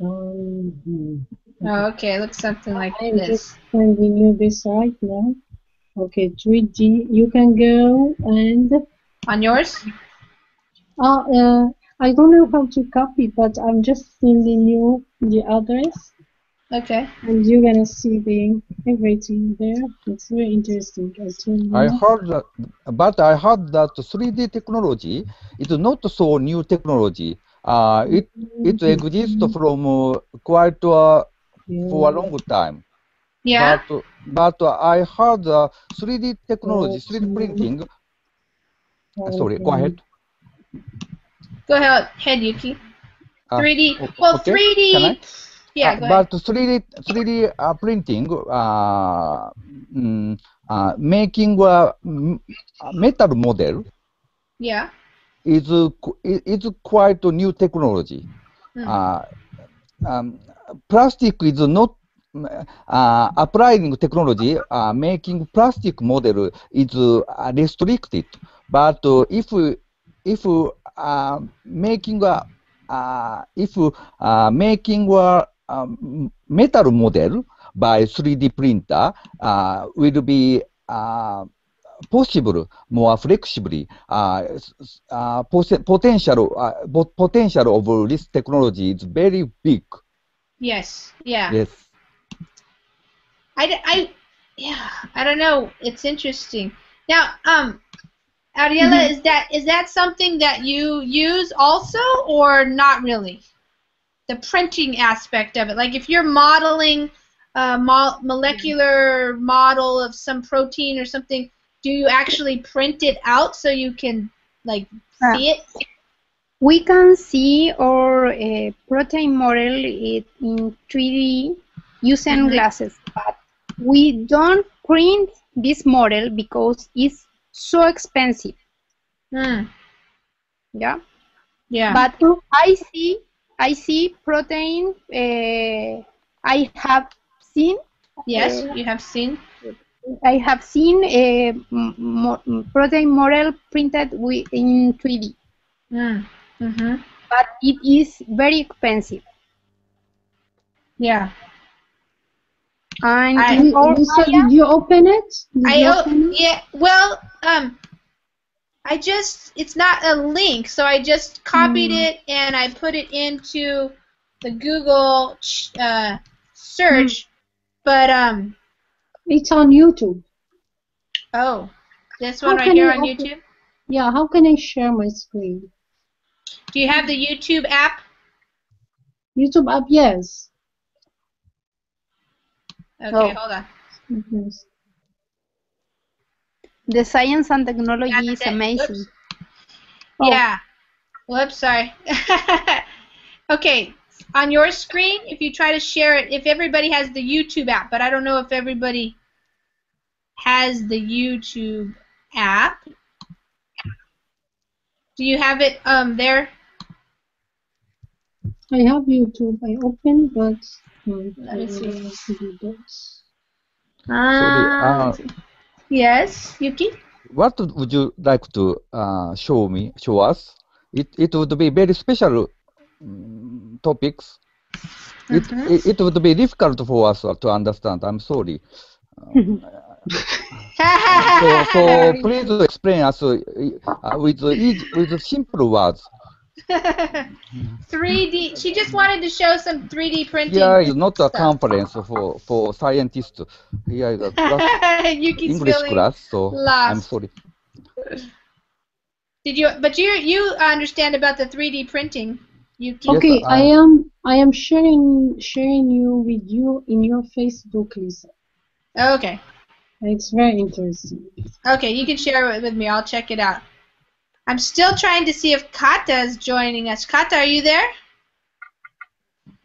Um, okay. Oh, okay, it looks something like I'm this. I'm just sending you this right now. Okay, three D, you can go and... On yours? Uh, uh, I don't know how to copy, but I'm just sending you the address. Okay. And you're going to see the everything there. It's very interesting. I heard that, but I heard that three D technology is not so new technology. Uh, it it exists from uh, quite uh, for a long time. Yeah. But, but uh, I heard uh, three D technology, three D printing. Uh, sorry, go ahead. Go ahead, Yuki. three D. Uh, well, okay. three D. Yeah. Uh, go ahead. But three D three D uh, printing, uh, mm, uh, making a metal model. Yeah. Is is quite a new technology. Mm. Uh, um, plastic is not uh, applying technology. Uh, making plastic model is uh, restricted. But uh, if if uh, making a uh, if uh, making a um, metal model by three D printer uh, will be. Uh, possible more flexibly uh, uh, potential uh, potential of this technology is very big. Yes, yeah. Yes. I, I yeah, I don't know, it's interesting. Now, um Ariella, mm-hmm. is that is that something that you use also or not really? The printing aspect of it. Like if you're modeling a mo molecular model of some protein or something, do you actually print it out so you can, like, see it? We can see our uh, protein model in three D using mm-hmm. glasses, but we don't print this model because it's so expensive. Mm. Yeah. Yeah. But I see, I see protein. Uh, I have seen. Yes, uh, you have seen. I have seen a mo protein model printed with in three D, mm. mm-hmm. but it is very expensive. Yeah. And I, in our, you, said, did you open it? Did I you open it? Yeah. Well, um, I just—it's not a link, so I just copied mm. it and I put it into the Google uh, search, mm. but um. It's on YouTube. Oh, this one right here on YouTube? Yeah, how can I share my screen? Do you have the YouTube app? YouTube app, yes. Okay, oh. hold on. Mm-hmm. The science and technology is amazing. Oops. Oh. Yeah. Whoops, sorry. Okay. On your screen, if you try to share it, if everybody has the YouTube app, but I don't know if everybody has the YouTube app. Do you have it um, there? I have YouTube. I open, but um, I don't know what to do this. Ah. So the, uh, yes, Yuki? What would you like to uh, show me, show us? It, it would be very special um, topics. Mm-hmm. it, it, it would be difficult for us to understand. I'm sorry. Um, so, so please explain us uh, with, easy, with simple words. three D. She just wanted to show some three D printing. Yeah, it's not stuff. A conference for for scientists. Yeah, it's a class, English class. So lost. I'm sorry. Did you? But you you understand about the three D printing? Yuki. Okay, yes, I, I am I am sharing sharing you with you in your Facebook, Lisa. Okay. It's very interesting. Okay, you can share it with me. I'll check it out. I'm still trying to see if Kata is joining us. Kata, are you there?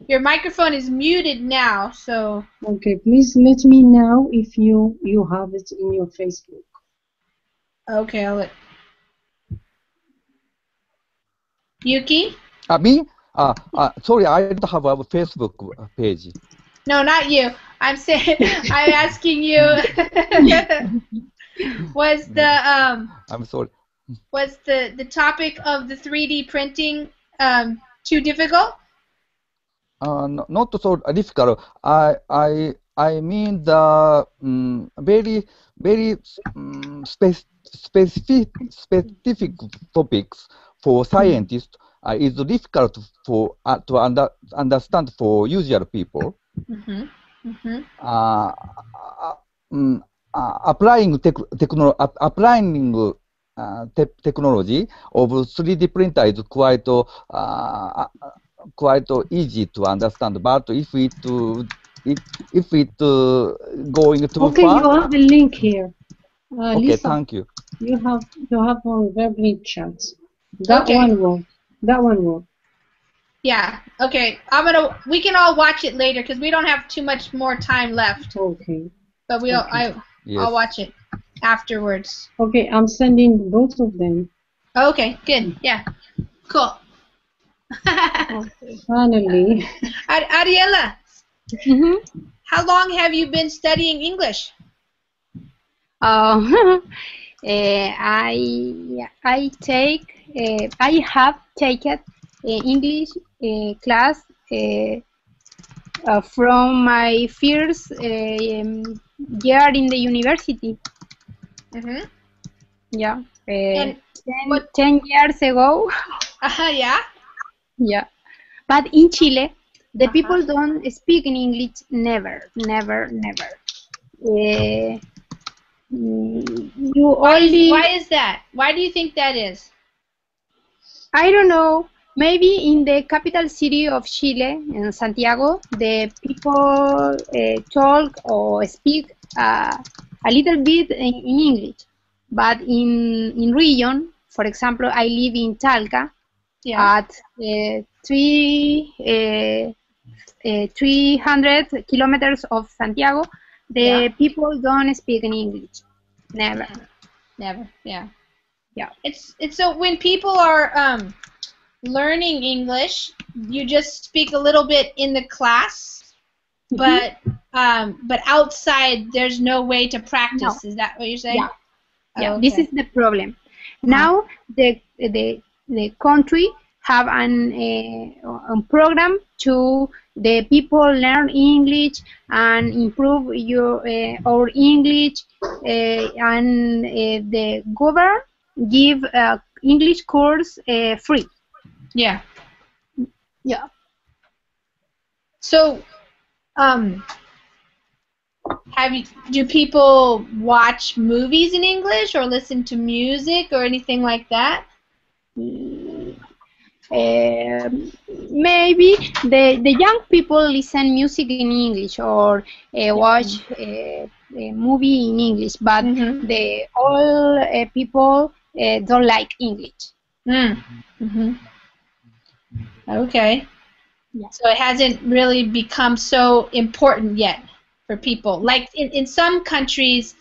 Your microphone is muted now, so. Okay, please let me know if you you have it in your Facebook. Okay, I'll let. Yuki? Uh, me? Uh, uh, sorry, I don't have a Facebook page. No, not you. I'm saying I'm asking you. Was the um? I'm sorry. Was the, the topic of the three D printing um, too difficult? Uh, no, not so difficult. I I I mean the um, very very um, spe specific specific topics for scientists uh, is difficult for uh, to under understand for usual people. Mm-hmm. Mm-hmm. Uh, uh, um, uh, applying tech techno uh, applying. Uh, Uh, te technology of three D printer is quite uh, quite easy to understand, but if it uh, if if it uh, going too okay, far. Okay, you have a link here. Uh, okay, Lisa, thank you. You have you have one verbally chat. That okay. one will. That one will. Yeah. Okay. I'm gonna. We can all watch it later because we don't have too much more time left. Okay. But we'll. Okay. I. Yes. I'll watch it afterwards. Okay, I'm sending both of them. Okay, good. Yeah, cool. Okay, finally. Ar Ariella, mm-hmm. How long have you been studying English? Uh, uh, I I take uh, I have taken uh, English uh, class uh, uh, from my first uh, um, year in the university. Mm-hmm. Yeah. Uh, and ten, what, ten years ago. Uh-huh, yeah. Yeah. But in Chile, the uh-huh. people don't speak in English. Never, never, never. Uh, you why, only. Why is that? Why do you think that is? I don't know. Maybe in the capital city of Chile, in Santiago, the people uh, talk or speak. Uh, A little bit in English, but in in region, for example, I live in Talca. Yeah. At uh, three uh, uh, three hundred kilometers of Santiago, the yeah. people don't speak in English. Never, never. Yeah, yeah. It's it's so when people are um, learning English, you just speak a little bit in the class, mm-hmm. but. Um, but outside, there's no way to practice. No. Is that what you're saying? Yeah. Oh, yeah. Okay. This is the problem. Now the the the country have an uh, a program to the people learn English and improve your uh, our English, uh, and uh, the government give uh, English course uh, free. Yeah. Yeah. So, um. Have you, do people watch movies in English or listen to music or anything like that? Uh, maybe the the young people listen music in English or uh, watch uh, a movie in English, but mm-hmm. the old uh, people uh, don't like English. Mm. Mm-hmm. Okay. Yeah. So it hasn't really become so important yet for people. Like in, in some countries,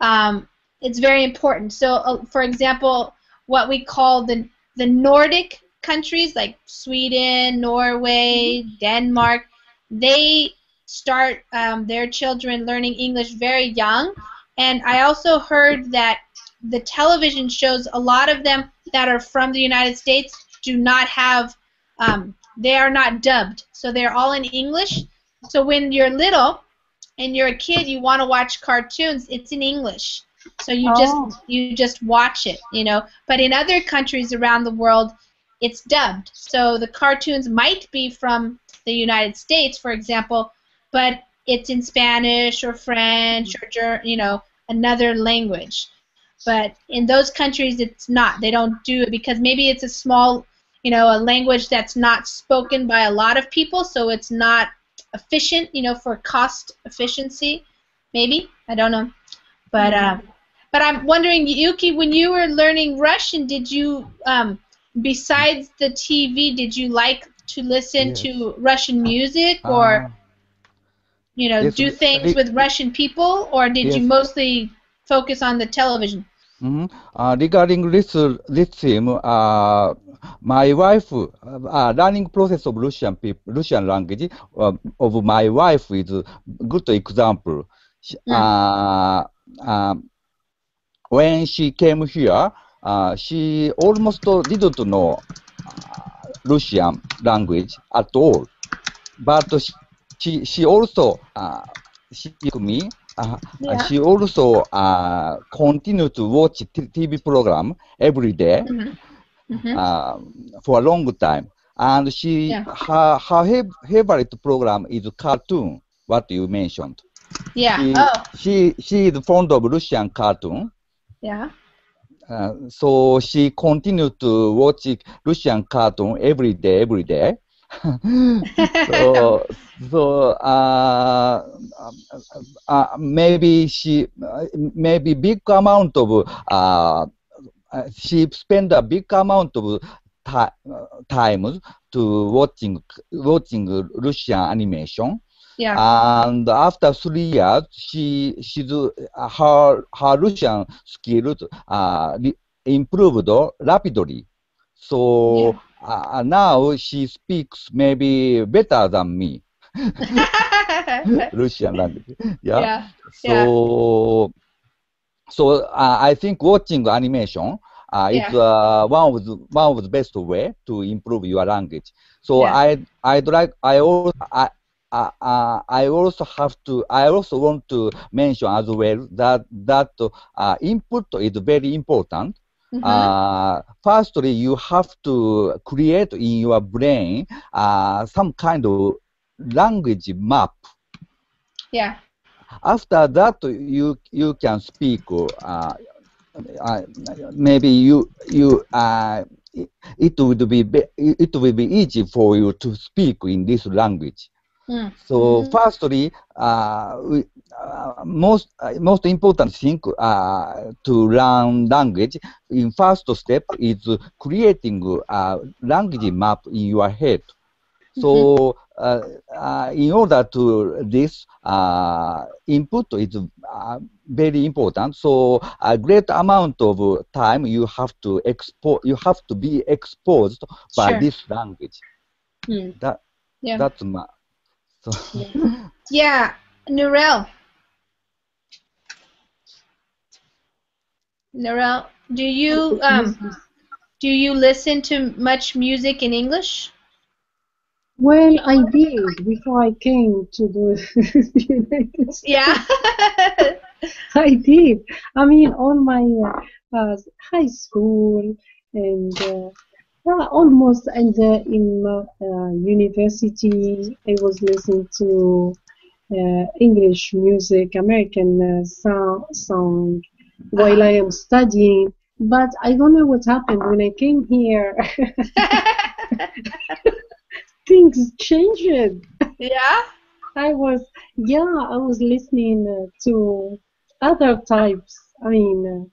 um, it's very important. So, uh, for example, what we call the the Nordic countries, like Sweden, Norway, Denmark, they start um, their children learning English very young. And I also heard that the television shows, a lot of them that are from the United States do not have, um, they are not dubbed. So they're all in English. So when you're little and you're a kid, you want to watch cartoons, it's in English. So you oh. just you just watch it, you know. But in other countries around the world, it's dubbed. So the cartoons might be from the United States, for example, but it's in Spanish or French or, you know, another language. But in those countries, it's not. They don't do it because maybe it's a small, you know, a language that's not spoken by a lot of people, so it's not efficient, you know, for cost efficiency, maybe. I don't know. But uh, but I'm wondering, Yuki, when you were learning Russian, did you, um, besides the T V, did you like to listen yes. to Russian music or, uh, you know, yes, do things with Russian people, or did yes. you mostly focus on the television? Mm-hmm. Uh, regarding this, uh, this theme, uh, my wife, uh, uh, learning process of Russian people, Russian language uh, of my wife is a good example. Mm. Uh, Um, when she came here, uh, she almost didn't know uh, Russian language at all. But she she also uh, she me uh, yeah. she also uh, continued to watch T V program every day mm-hmm. Mm-hmm. Uh, for a long time. And she yeah. her her favorite program is cartoon. What you mentioned. Yeah. She, oh. she she is fond of Russian cartoon. Yeah. Uh, so she continued to watch Russian cartoon every day, every day. so so uh, uh, maybe she uh, maybe big amount of uh, she spent a big amount of time time to watching watching Russian animation. Yeah. And after three years, she she's uh, her her Russian skills uh, improved rapidly. So yeah. uh, now she speaks maybe better than me. Russian language. Yeah. yeah. So yeah. so uh, I think watching animation uh, yeah. is uh, one of the, one of the best way to improve your language. So yeah. I I'd like I also. I, Uh, uh, I also have to. I also want to mention as well that that uh, input is very important. Mm-hmm. uh, firstly, you have to create in your brain uh, some kind of language map. Yeah. After that, you you can speak. Uh, uh, maybe you you. Uh, it would be, be it will be easy for you to speak in this language. Mm. So, mm-hmm. firstly, uh, we, uh, most uh, most important thing uh, to learn language in first step is creating a language map in your head. Mm-hmm. So, uh, uh, in order to this uh, input is uh, very important. So, a great amount of time you have to expo you have to be exposed by sure. this language. Mm. That yeah. that's my. yeah. yeah, Narelle. Narelle, do you um, do you listen to much music in English? Well, I did before I came to the United States. Yeah, I did. I mean, all my uh, high school and. Uh, Well, almost, and uh, in uh, university, I was listening to uh, English music, American uh, song, song while I am studying. But I don't know what happened when I came here. Things changed. Yeah, I was. Yeah, I was listening uh, to other types. I mean. Uh,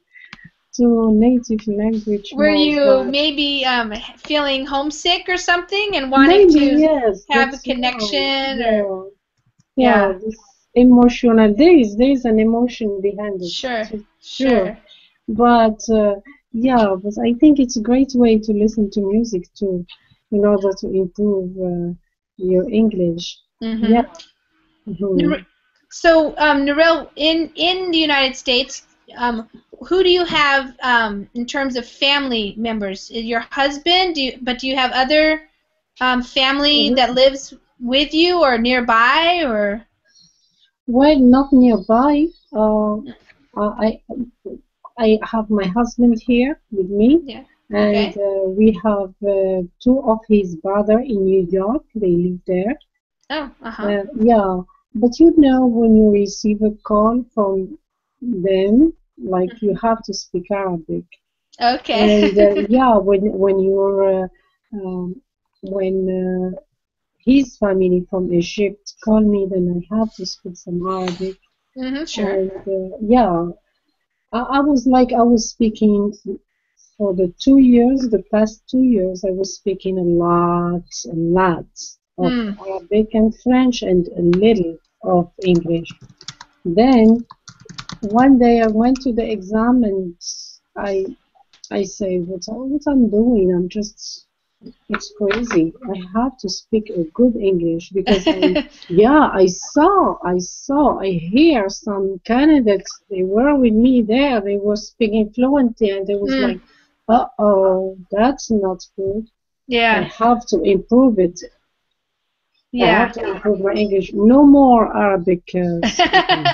to native language. Were you like, maybe um, feeling homesick or something and wanting maybe, to yes, have a connection? Right. Or, yeah, yeah. yeah this emotional. There is there is an emotion behind it. Sure, so, sure. sure. But uh, yeah, but I think it's a great way to listen to music too, in order to improve uh, your English. Mm-hmm. Yeah. Mm-hmm. So, um, Narelle, in in the United States, um, who do you have um, in terms of family members? Your husband? Do you, but do you have other um, family mm-hmm. that lives with you or nearby? Or well, not nearby. Uh, I I have my husband here with me, yeah. okay. and uh, we have uh, two of his brother in New York. They live there. Oh, uh-huh. uh, yeah. But you know, when you receive a call from them, like you have to speak Arabic. Okay. And uh, yeah, when when you're uh, um, when uh, his family from Egypt call me, then I have to speak some Arabic. Mm-hmm, sure. And, uh, yeah, I, I was like I was speaking for the two years, the past two years, I was speaking a lot, a lot. Of mm. Arabic and French and a little of English. Then one day I went to the exam and I I say what what I'm doing. I'm just it's crazy. I have to speak a good English because I, yeah I saw I saw I hear some candidates. They were with me there. They were speaking fluently and they was mm. like, uh oh, that's not good. Yeah, I have to improve it. Yeah. I have to improve my English. No more Arabic uh, speaking.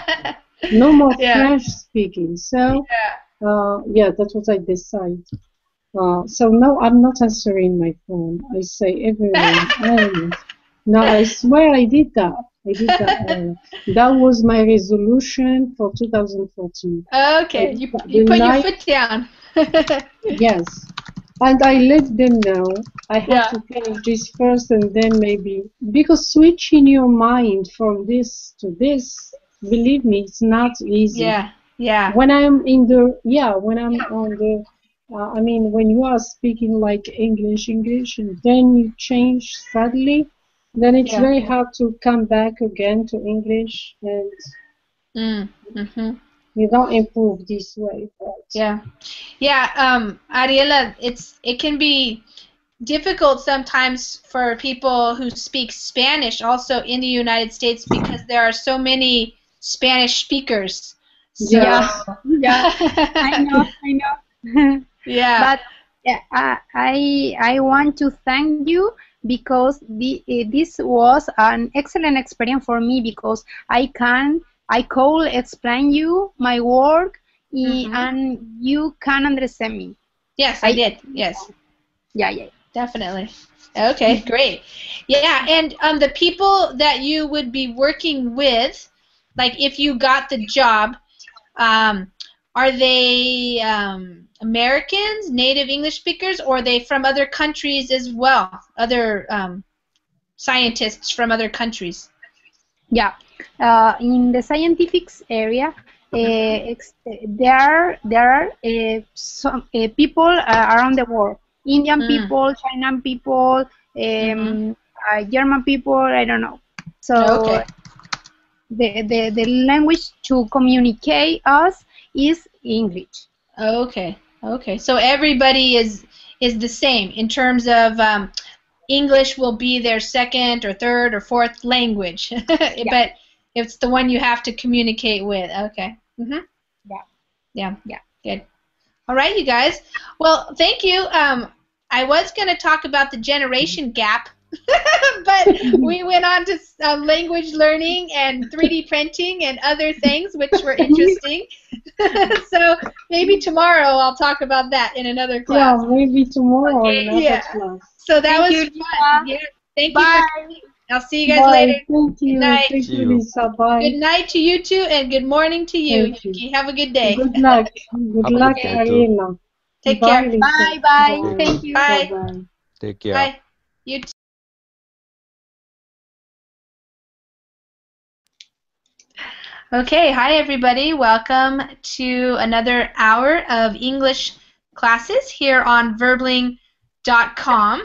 No more yeah. French speaking. So, yeah. Uh, yeah, that's what I decide. Uh, so, no, I'm not answering my phone. I say everyone. Oh. No, I swear I did that. I did that. Uh, that was my resolution for two thousand fourteen. Okay, I, you, you put night, your foot down. Yes. And I let them know I have yeah. to finish this first and then maybe. Because switching your mind from this to this, believe me, it's not easy. Yeah, yeah. When I'm in the, yeah, when I'm yeah. on the, uh, I mean, when you are speaking like English, English, and then you change suddenly, then it's yeah. very hard to come back again to English. And mm. mm-hmm. You don't improve this way. But. Yeah, yeah. Um, Ariella, it's it can be difficult sometimes for people who speak Spanish also in the United States because there are so many Spanish speakers. So. Yeah, yeah. I know, I know. Yeah. But yeah, uh, I I want to thank you. Because the, uh, this was an excellent experience for me because I can. I could explain you my work, mm-hmm. and you can understand me. Yes, I, I did. Yes. Yeah, yeah. Definitely. Okay, great. Yeah, and um, the people that you would be working with, like if you got the job, um, are they um, Americans, native English speakers, or are they from other countries as well, other um, scientists from other countries? Yeah. Uh, in the scientific area, uh, there are, there are uh, some uh, people uh, around the world. Indian mm. people, Chinese people, um, mm-hmm. uh, German people. I don't know. So okay. the, the the language to communicate us is English. Okay. Okay. So everybody is is the same in terms of. Um, English will be their second or third or fourth language, yeah. but it's the one you have to communicate with. Okay. Mm-hmm. Yeah. Yeah. Yeah. Good. All right, you guys. Well, thank you. Um, I was going to talk about the generation gap, but we went on to uh, language learning and three D printing and other things, which were interesting. So maybe tomorrow I'll talk about that in another class. Yeah, maybe tomorrow. Okay. Another yeah. class. So that thank was you, fun. Yeah. Thank bye. You. For, I'll see you guys bye. Later. Thank you. Good night. Thank you, Lisa. Bye. Good night to you two, and good morning to you, Yuki. You. Have a good day. Good luck. Good have luck, Ariella. Take bye, care. Bye, bye. Bye. Thank you. Bye. Bye. Take care. Bye. You too. Okay, hi everybody. Welcome to another hour of English classes here on verbling dot com.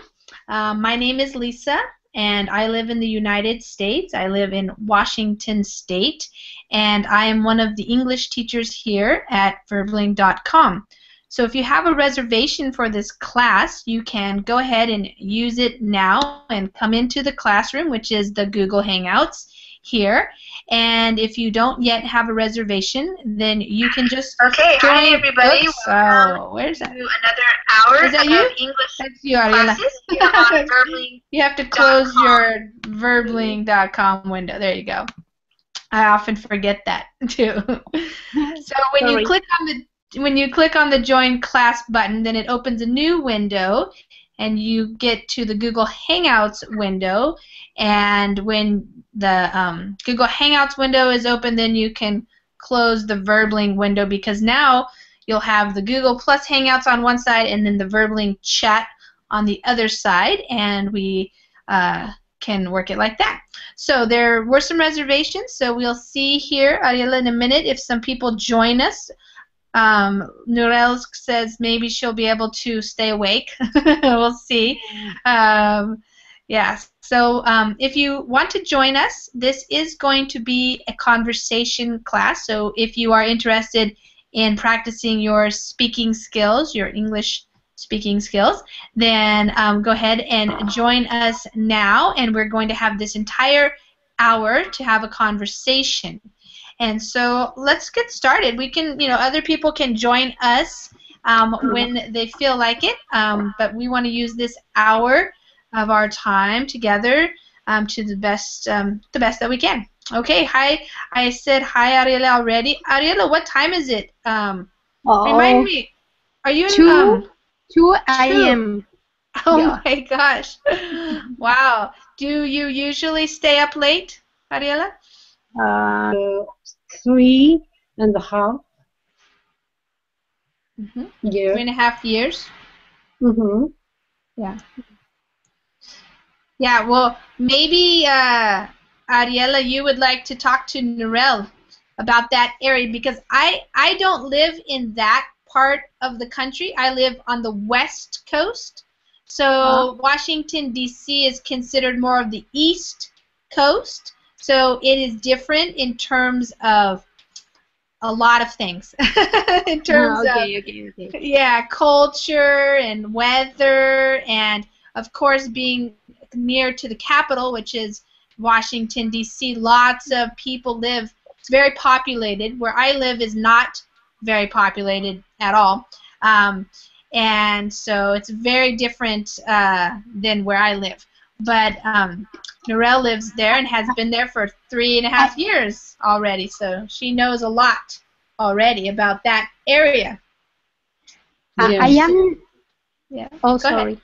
Uh, my name is Lisa and I live in the United States. I live in Washington State and I am one of the English teachers here at verbling dot com. So if you have a reservation for this class, you can go ahead and use it now and come into the classroom, which is the Google Hangouts here. And if you don't yet have a reservation, then you can just okay. Join. Hi everybody. Oops. Welcome oh, where's that? To another hour. Is that you? English That's you, Ariella. Classes, you have to close your verbling dot com window. There you go. I often forget that too. So when Sorry. you click on the when you click on the Join Class button, then it opens a new window, and you get to the Google Hangouts window. And when the um, Google Hangouts window is open, then you can close the Verbling window, because now you'll have the Google Plus Hangouts on one side and then the Verbling chat on the other side, and we uh, can work it like that. So there were some reservations, so we'll see here, Ariella, in a minute if some people join us. Um, Nurelsk says maybe she'll be able to stay awake. We'll see. Um, Yeah, so um, if you want to join us, this is going to be a conversation class. So if you are interested in practicing your speaking skills, your English speaking skills, then um, go ahead and join us now. And we're going to have this entire hour to have a conversation. And so let's get started. We can, you know, other people can join us um, when they feel like it, um, but we want to use this hour of our time together um, to the best um, the best that we can. Okay, hi. I said hi, Ariella, already. Ariella, what time is it? Um, oh, remind me. Are you in two? Um, two a m. Oh yeah. My gosh! Wow. Do you usually stay up late, Ariella? Uh, three and a half. Mm-hmm. Yeah. Three and a half years. Mhm. Yeah. Yeah, well, maybe, uh, Ariella, you would like to talk to Narelle about that area, because I, I don't live in that part of the country. I live on the west coast, so uh-huh. Washington, D C is considered more of the east coast, so it is different in terms of a lot of things. in terms oh, okay, of, okay, okay. yeah, culture and weather and, of course, being near to the capital, which is Washington, D C, lots of people live. It's very populated. Where I live is not very populated at all. Um, and so it's very different uh, than where I live. But um, Narelle lives there and has been there for three and a half years already, so she knows a lot already about that area. Uh, I am... Yeah. Oh, Go sorry. Ahead.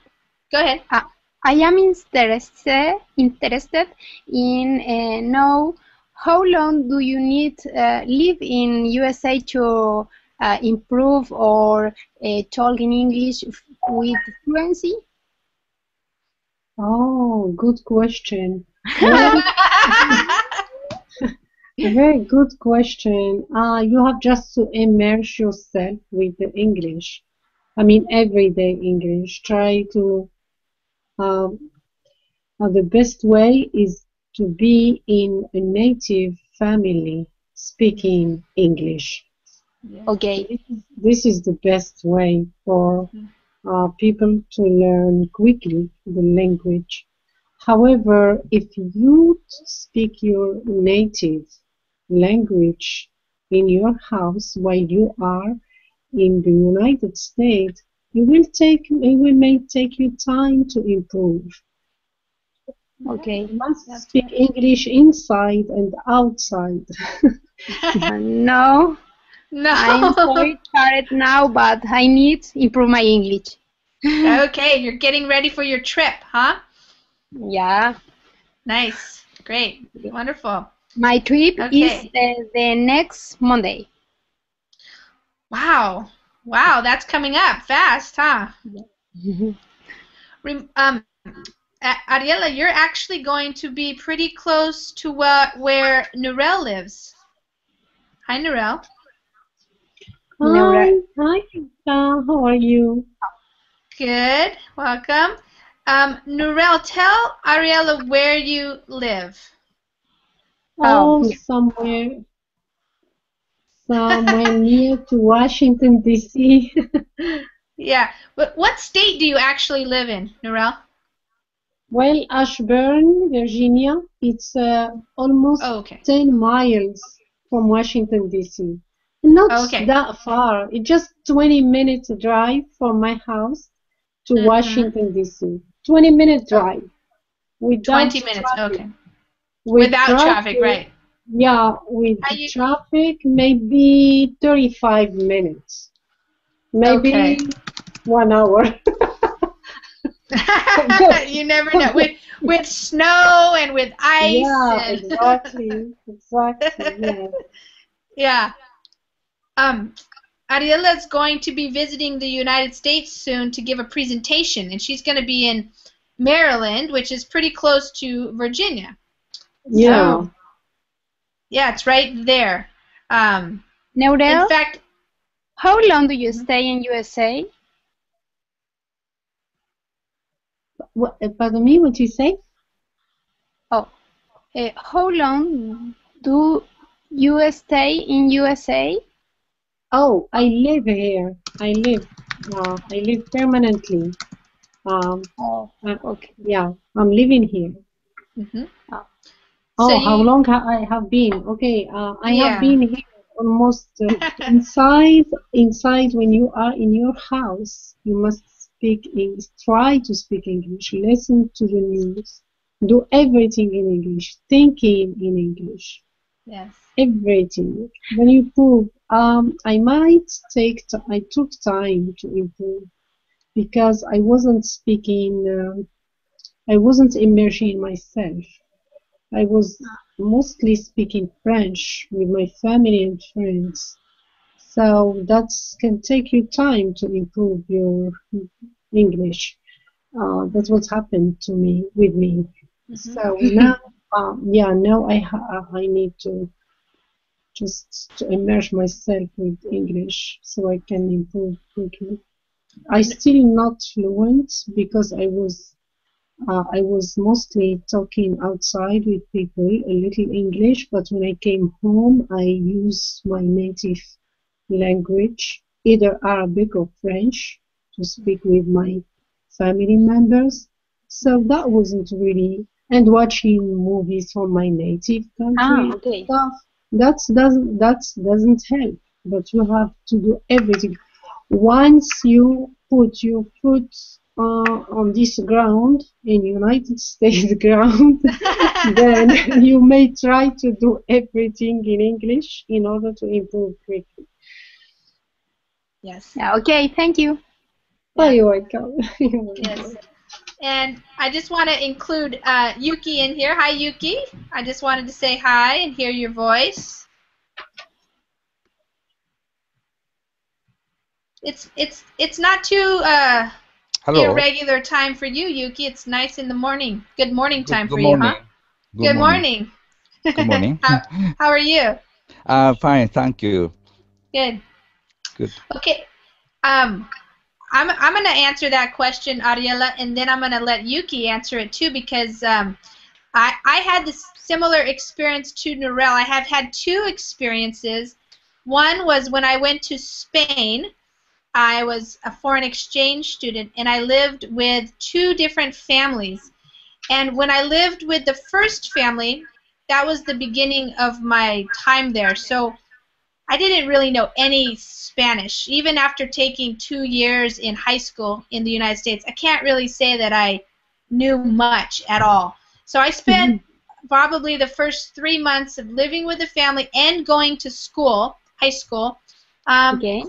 Go ahead. Uh, I am interested interested in uh, know how long do you need uh, live in U S A to uh, improve or uh, talk in English with fluency? Oh, good question. Very good question. Uh, you have just to immerse yourself with the English. I mean, everyday English. Try to. Um, the best way is to be in a native family speaking English. Yeah. Okay. This is the best way for uh, people to learn quickly the language. However, if you speak your native language in your house while you are in the United States, It will take. It will may take you time to improve. Okay. You must That's speak right. English inside and outside. no, no. I'm very tired now, but I need to improve my English. Okay, you're getting ready for your trip, huh? Yeah. Nice. Great. Wonderful. My trip okay. is uh, the next Monday. Wow. Wow, that's coming up fast, huh? um, Ariella, you're actually going to be pretty close to uh, where Narelle lives. Hi, Narelle. Hi, hi, Kata. How are you? Good. Welcome. Um, Narelle, tell Ariella where you live. Oh, oh. somewhere, somewhere near to Washington D C Yeah. But what state do you actually live in, Narelle? Well, Ashburn, Virginia. It's uh, almost oh, okay. ten miles from Washington D C. Not okay. that far. It's just twenty minutes drive from my house to mm-hmm. Washington D C. Twenty minute drive. Without twenty minutes. Traffic. Okay. With Without traffic, traffic, right? Yeah, with you... traffic, maybe thirty-five minutes, maybe okay. one hour. You never know. With with snow and with ice. Yeah, and... exactly, exactly. Yeah. yeah. Um, Ariella is going to be visiting the United States soon to give a presentation, and she's going to be in Maryland, which is pretty close to Virginia. Yeah. So, yeah, it's right there. Um, Narelle, in fact, how long do you stay in U S A? What, pardon me, what you say? Oh, uh, how long do you stay in U S A? Oh, I live here. I live. Uh, I live permanently. Um, oh, okay. Yeah, I'm living here. Mm-hmm. Oh, oh so how you... long ha I have been? Okay, uh, I yeah. have been here almost uh, inside. Inside, when you are in your house, you must speak English. Try to speak English. Listen to the news. Do everything in English. Thinking in English. Yes. Everything. When you prove. Um, I might take. T I took time to improve because I wasn't speaking. Uh, I wasn't immersing myself. I was mostly speaking French with my family and friends. So that can take you time to improve your English. Uh, that's what happened to me with me. Mm-hmm. So now, um, yeah, now I ha I need to. Just to immerse myself with English so I can improve quickly. I'm still not fluent because I was uh, I was mostly talking outside with people, a little English, but when I came home I used my native language, either Arabic or French, to speak with my family members. So that wasn't really, and watching movies from my native country ah, okay. and stuff. That doesn't, that doesn't help, but you have to do everything. Once you put your foot uh, on this ground, in United States ground, then you may try to do everything in English in order to improve quickly. Yes. Okay, thank you. Oh, you're welcome. Yes. And I just want to include uh, Yuki in here. Hi, Yuki. I just wanted to say hi and hear your voice. It's it's it's not too uh, irregular time for you, Yuki. It's nice in the morning. Good morning time good, good for morning. you, huh? Good, good morning. morning. Good morning. how, how are you? Uh, fine, thank you. Good. Good. Okay. Um. I'm, I'm going to answer that question, Ariella, and then I'm going to let Yuki answer it too because um, I, I had this similar experience to Narelle. I have had two experiences. One was when I went to Spain. I was a foreign exchange student, and I lived with two different families. And when I lived with the first family, that was the beginning of my time there. So I didn't really know any Spanish. Even after taking two years in high school in the United States, I can't really say that I knew much at all. So I spent mm-hmm. probably the first three months of living with the family and going to school, high school, um, okay.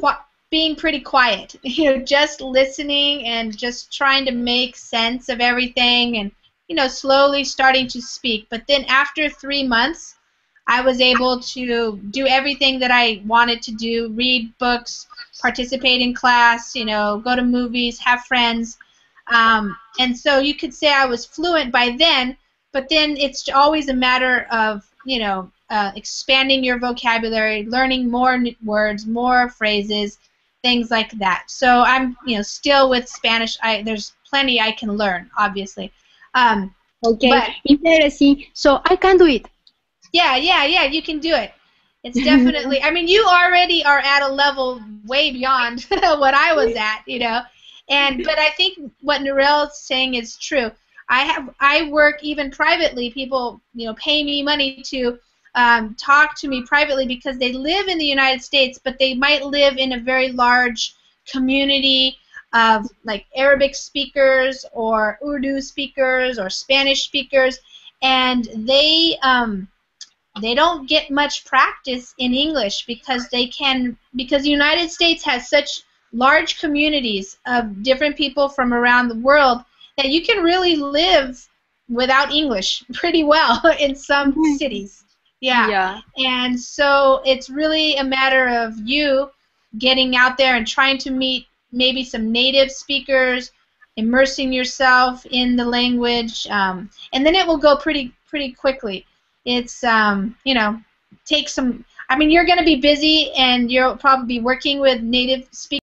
being pretty quiet, you know, just listening and just trying to make sense of everything and, you know, slowly starting to speak. But then after three months, I was able to do everything that I wanted to do, read books, participate in class, you know, go to movies, have friends. Um, and so you could say I was fluent by then, but then it's always a matter of, you know, uh, expanding your vocabulary, learning more words, more phrases, things like that. So I'm, you know, still with Spanish. I, there's plenty I can learn, obviously. Um, okay. But, interesting. So I can do it. Yeah, yeah, yeah. You can do it. It's definitely. I mean, you already are at a level way beyond what I was at, you know. And but I think what Narelle is saying is true. I have I work even privately. People, you know, pay me money to um, talk to me privately because they live in the United States, but they might live in a very large community of like Arabic speakers or Urdu speakers or Spanish speakers, and they. Um, They don't get much practice in English because they can because the United States has such large communities of different people from around the world that you can really live without English pretty well in some cities. Yeah. Yeah. And so it's really a matter of you getting out there and trying to meet maybe some native speakers, immersing yourself in the language, um, and then it will go pretty pretty quickly. It's, um, you know, take some, I mean, you're going to be busy and you'll probably be working with native speakers.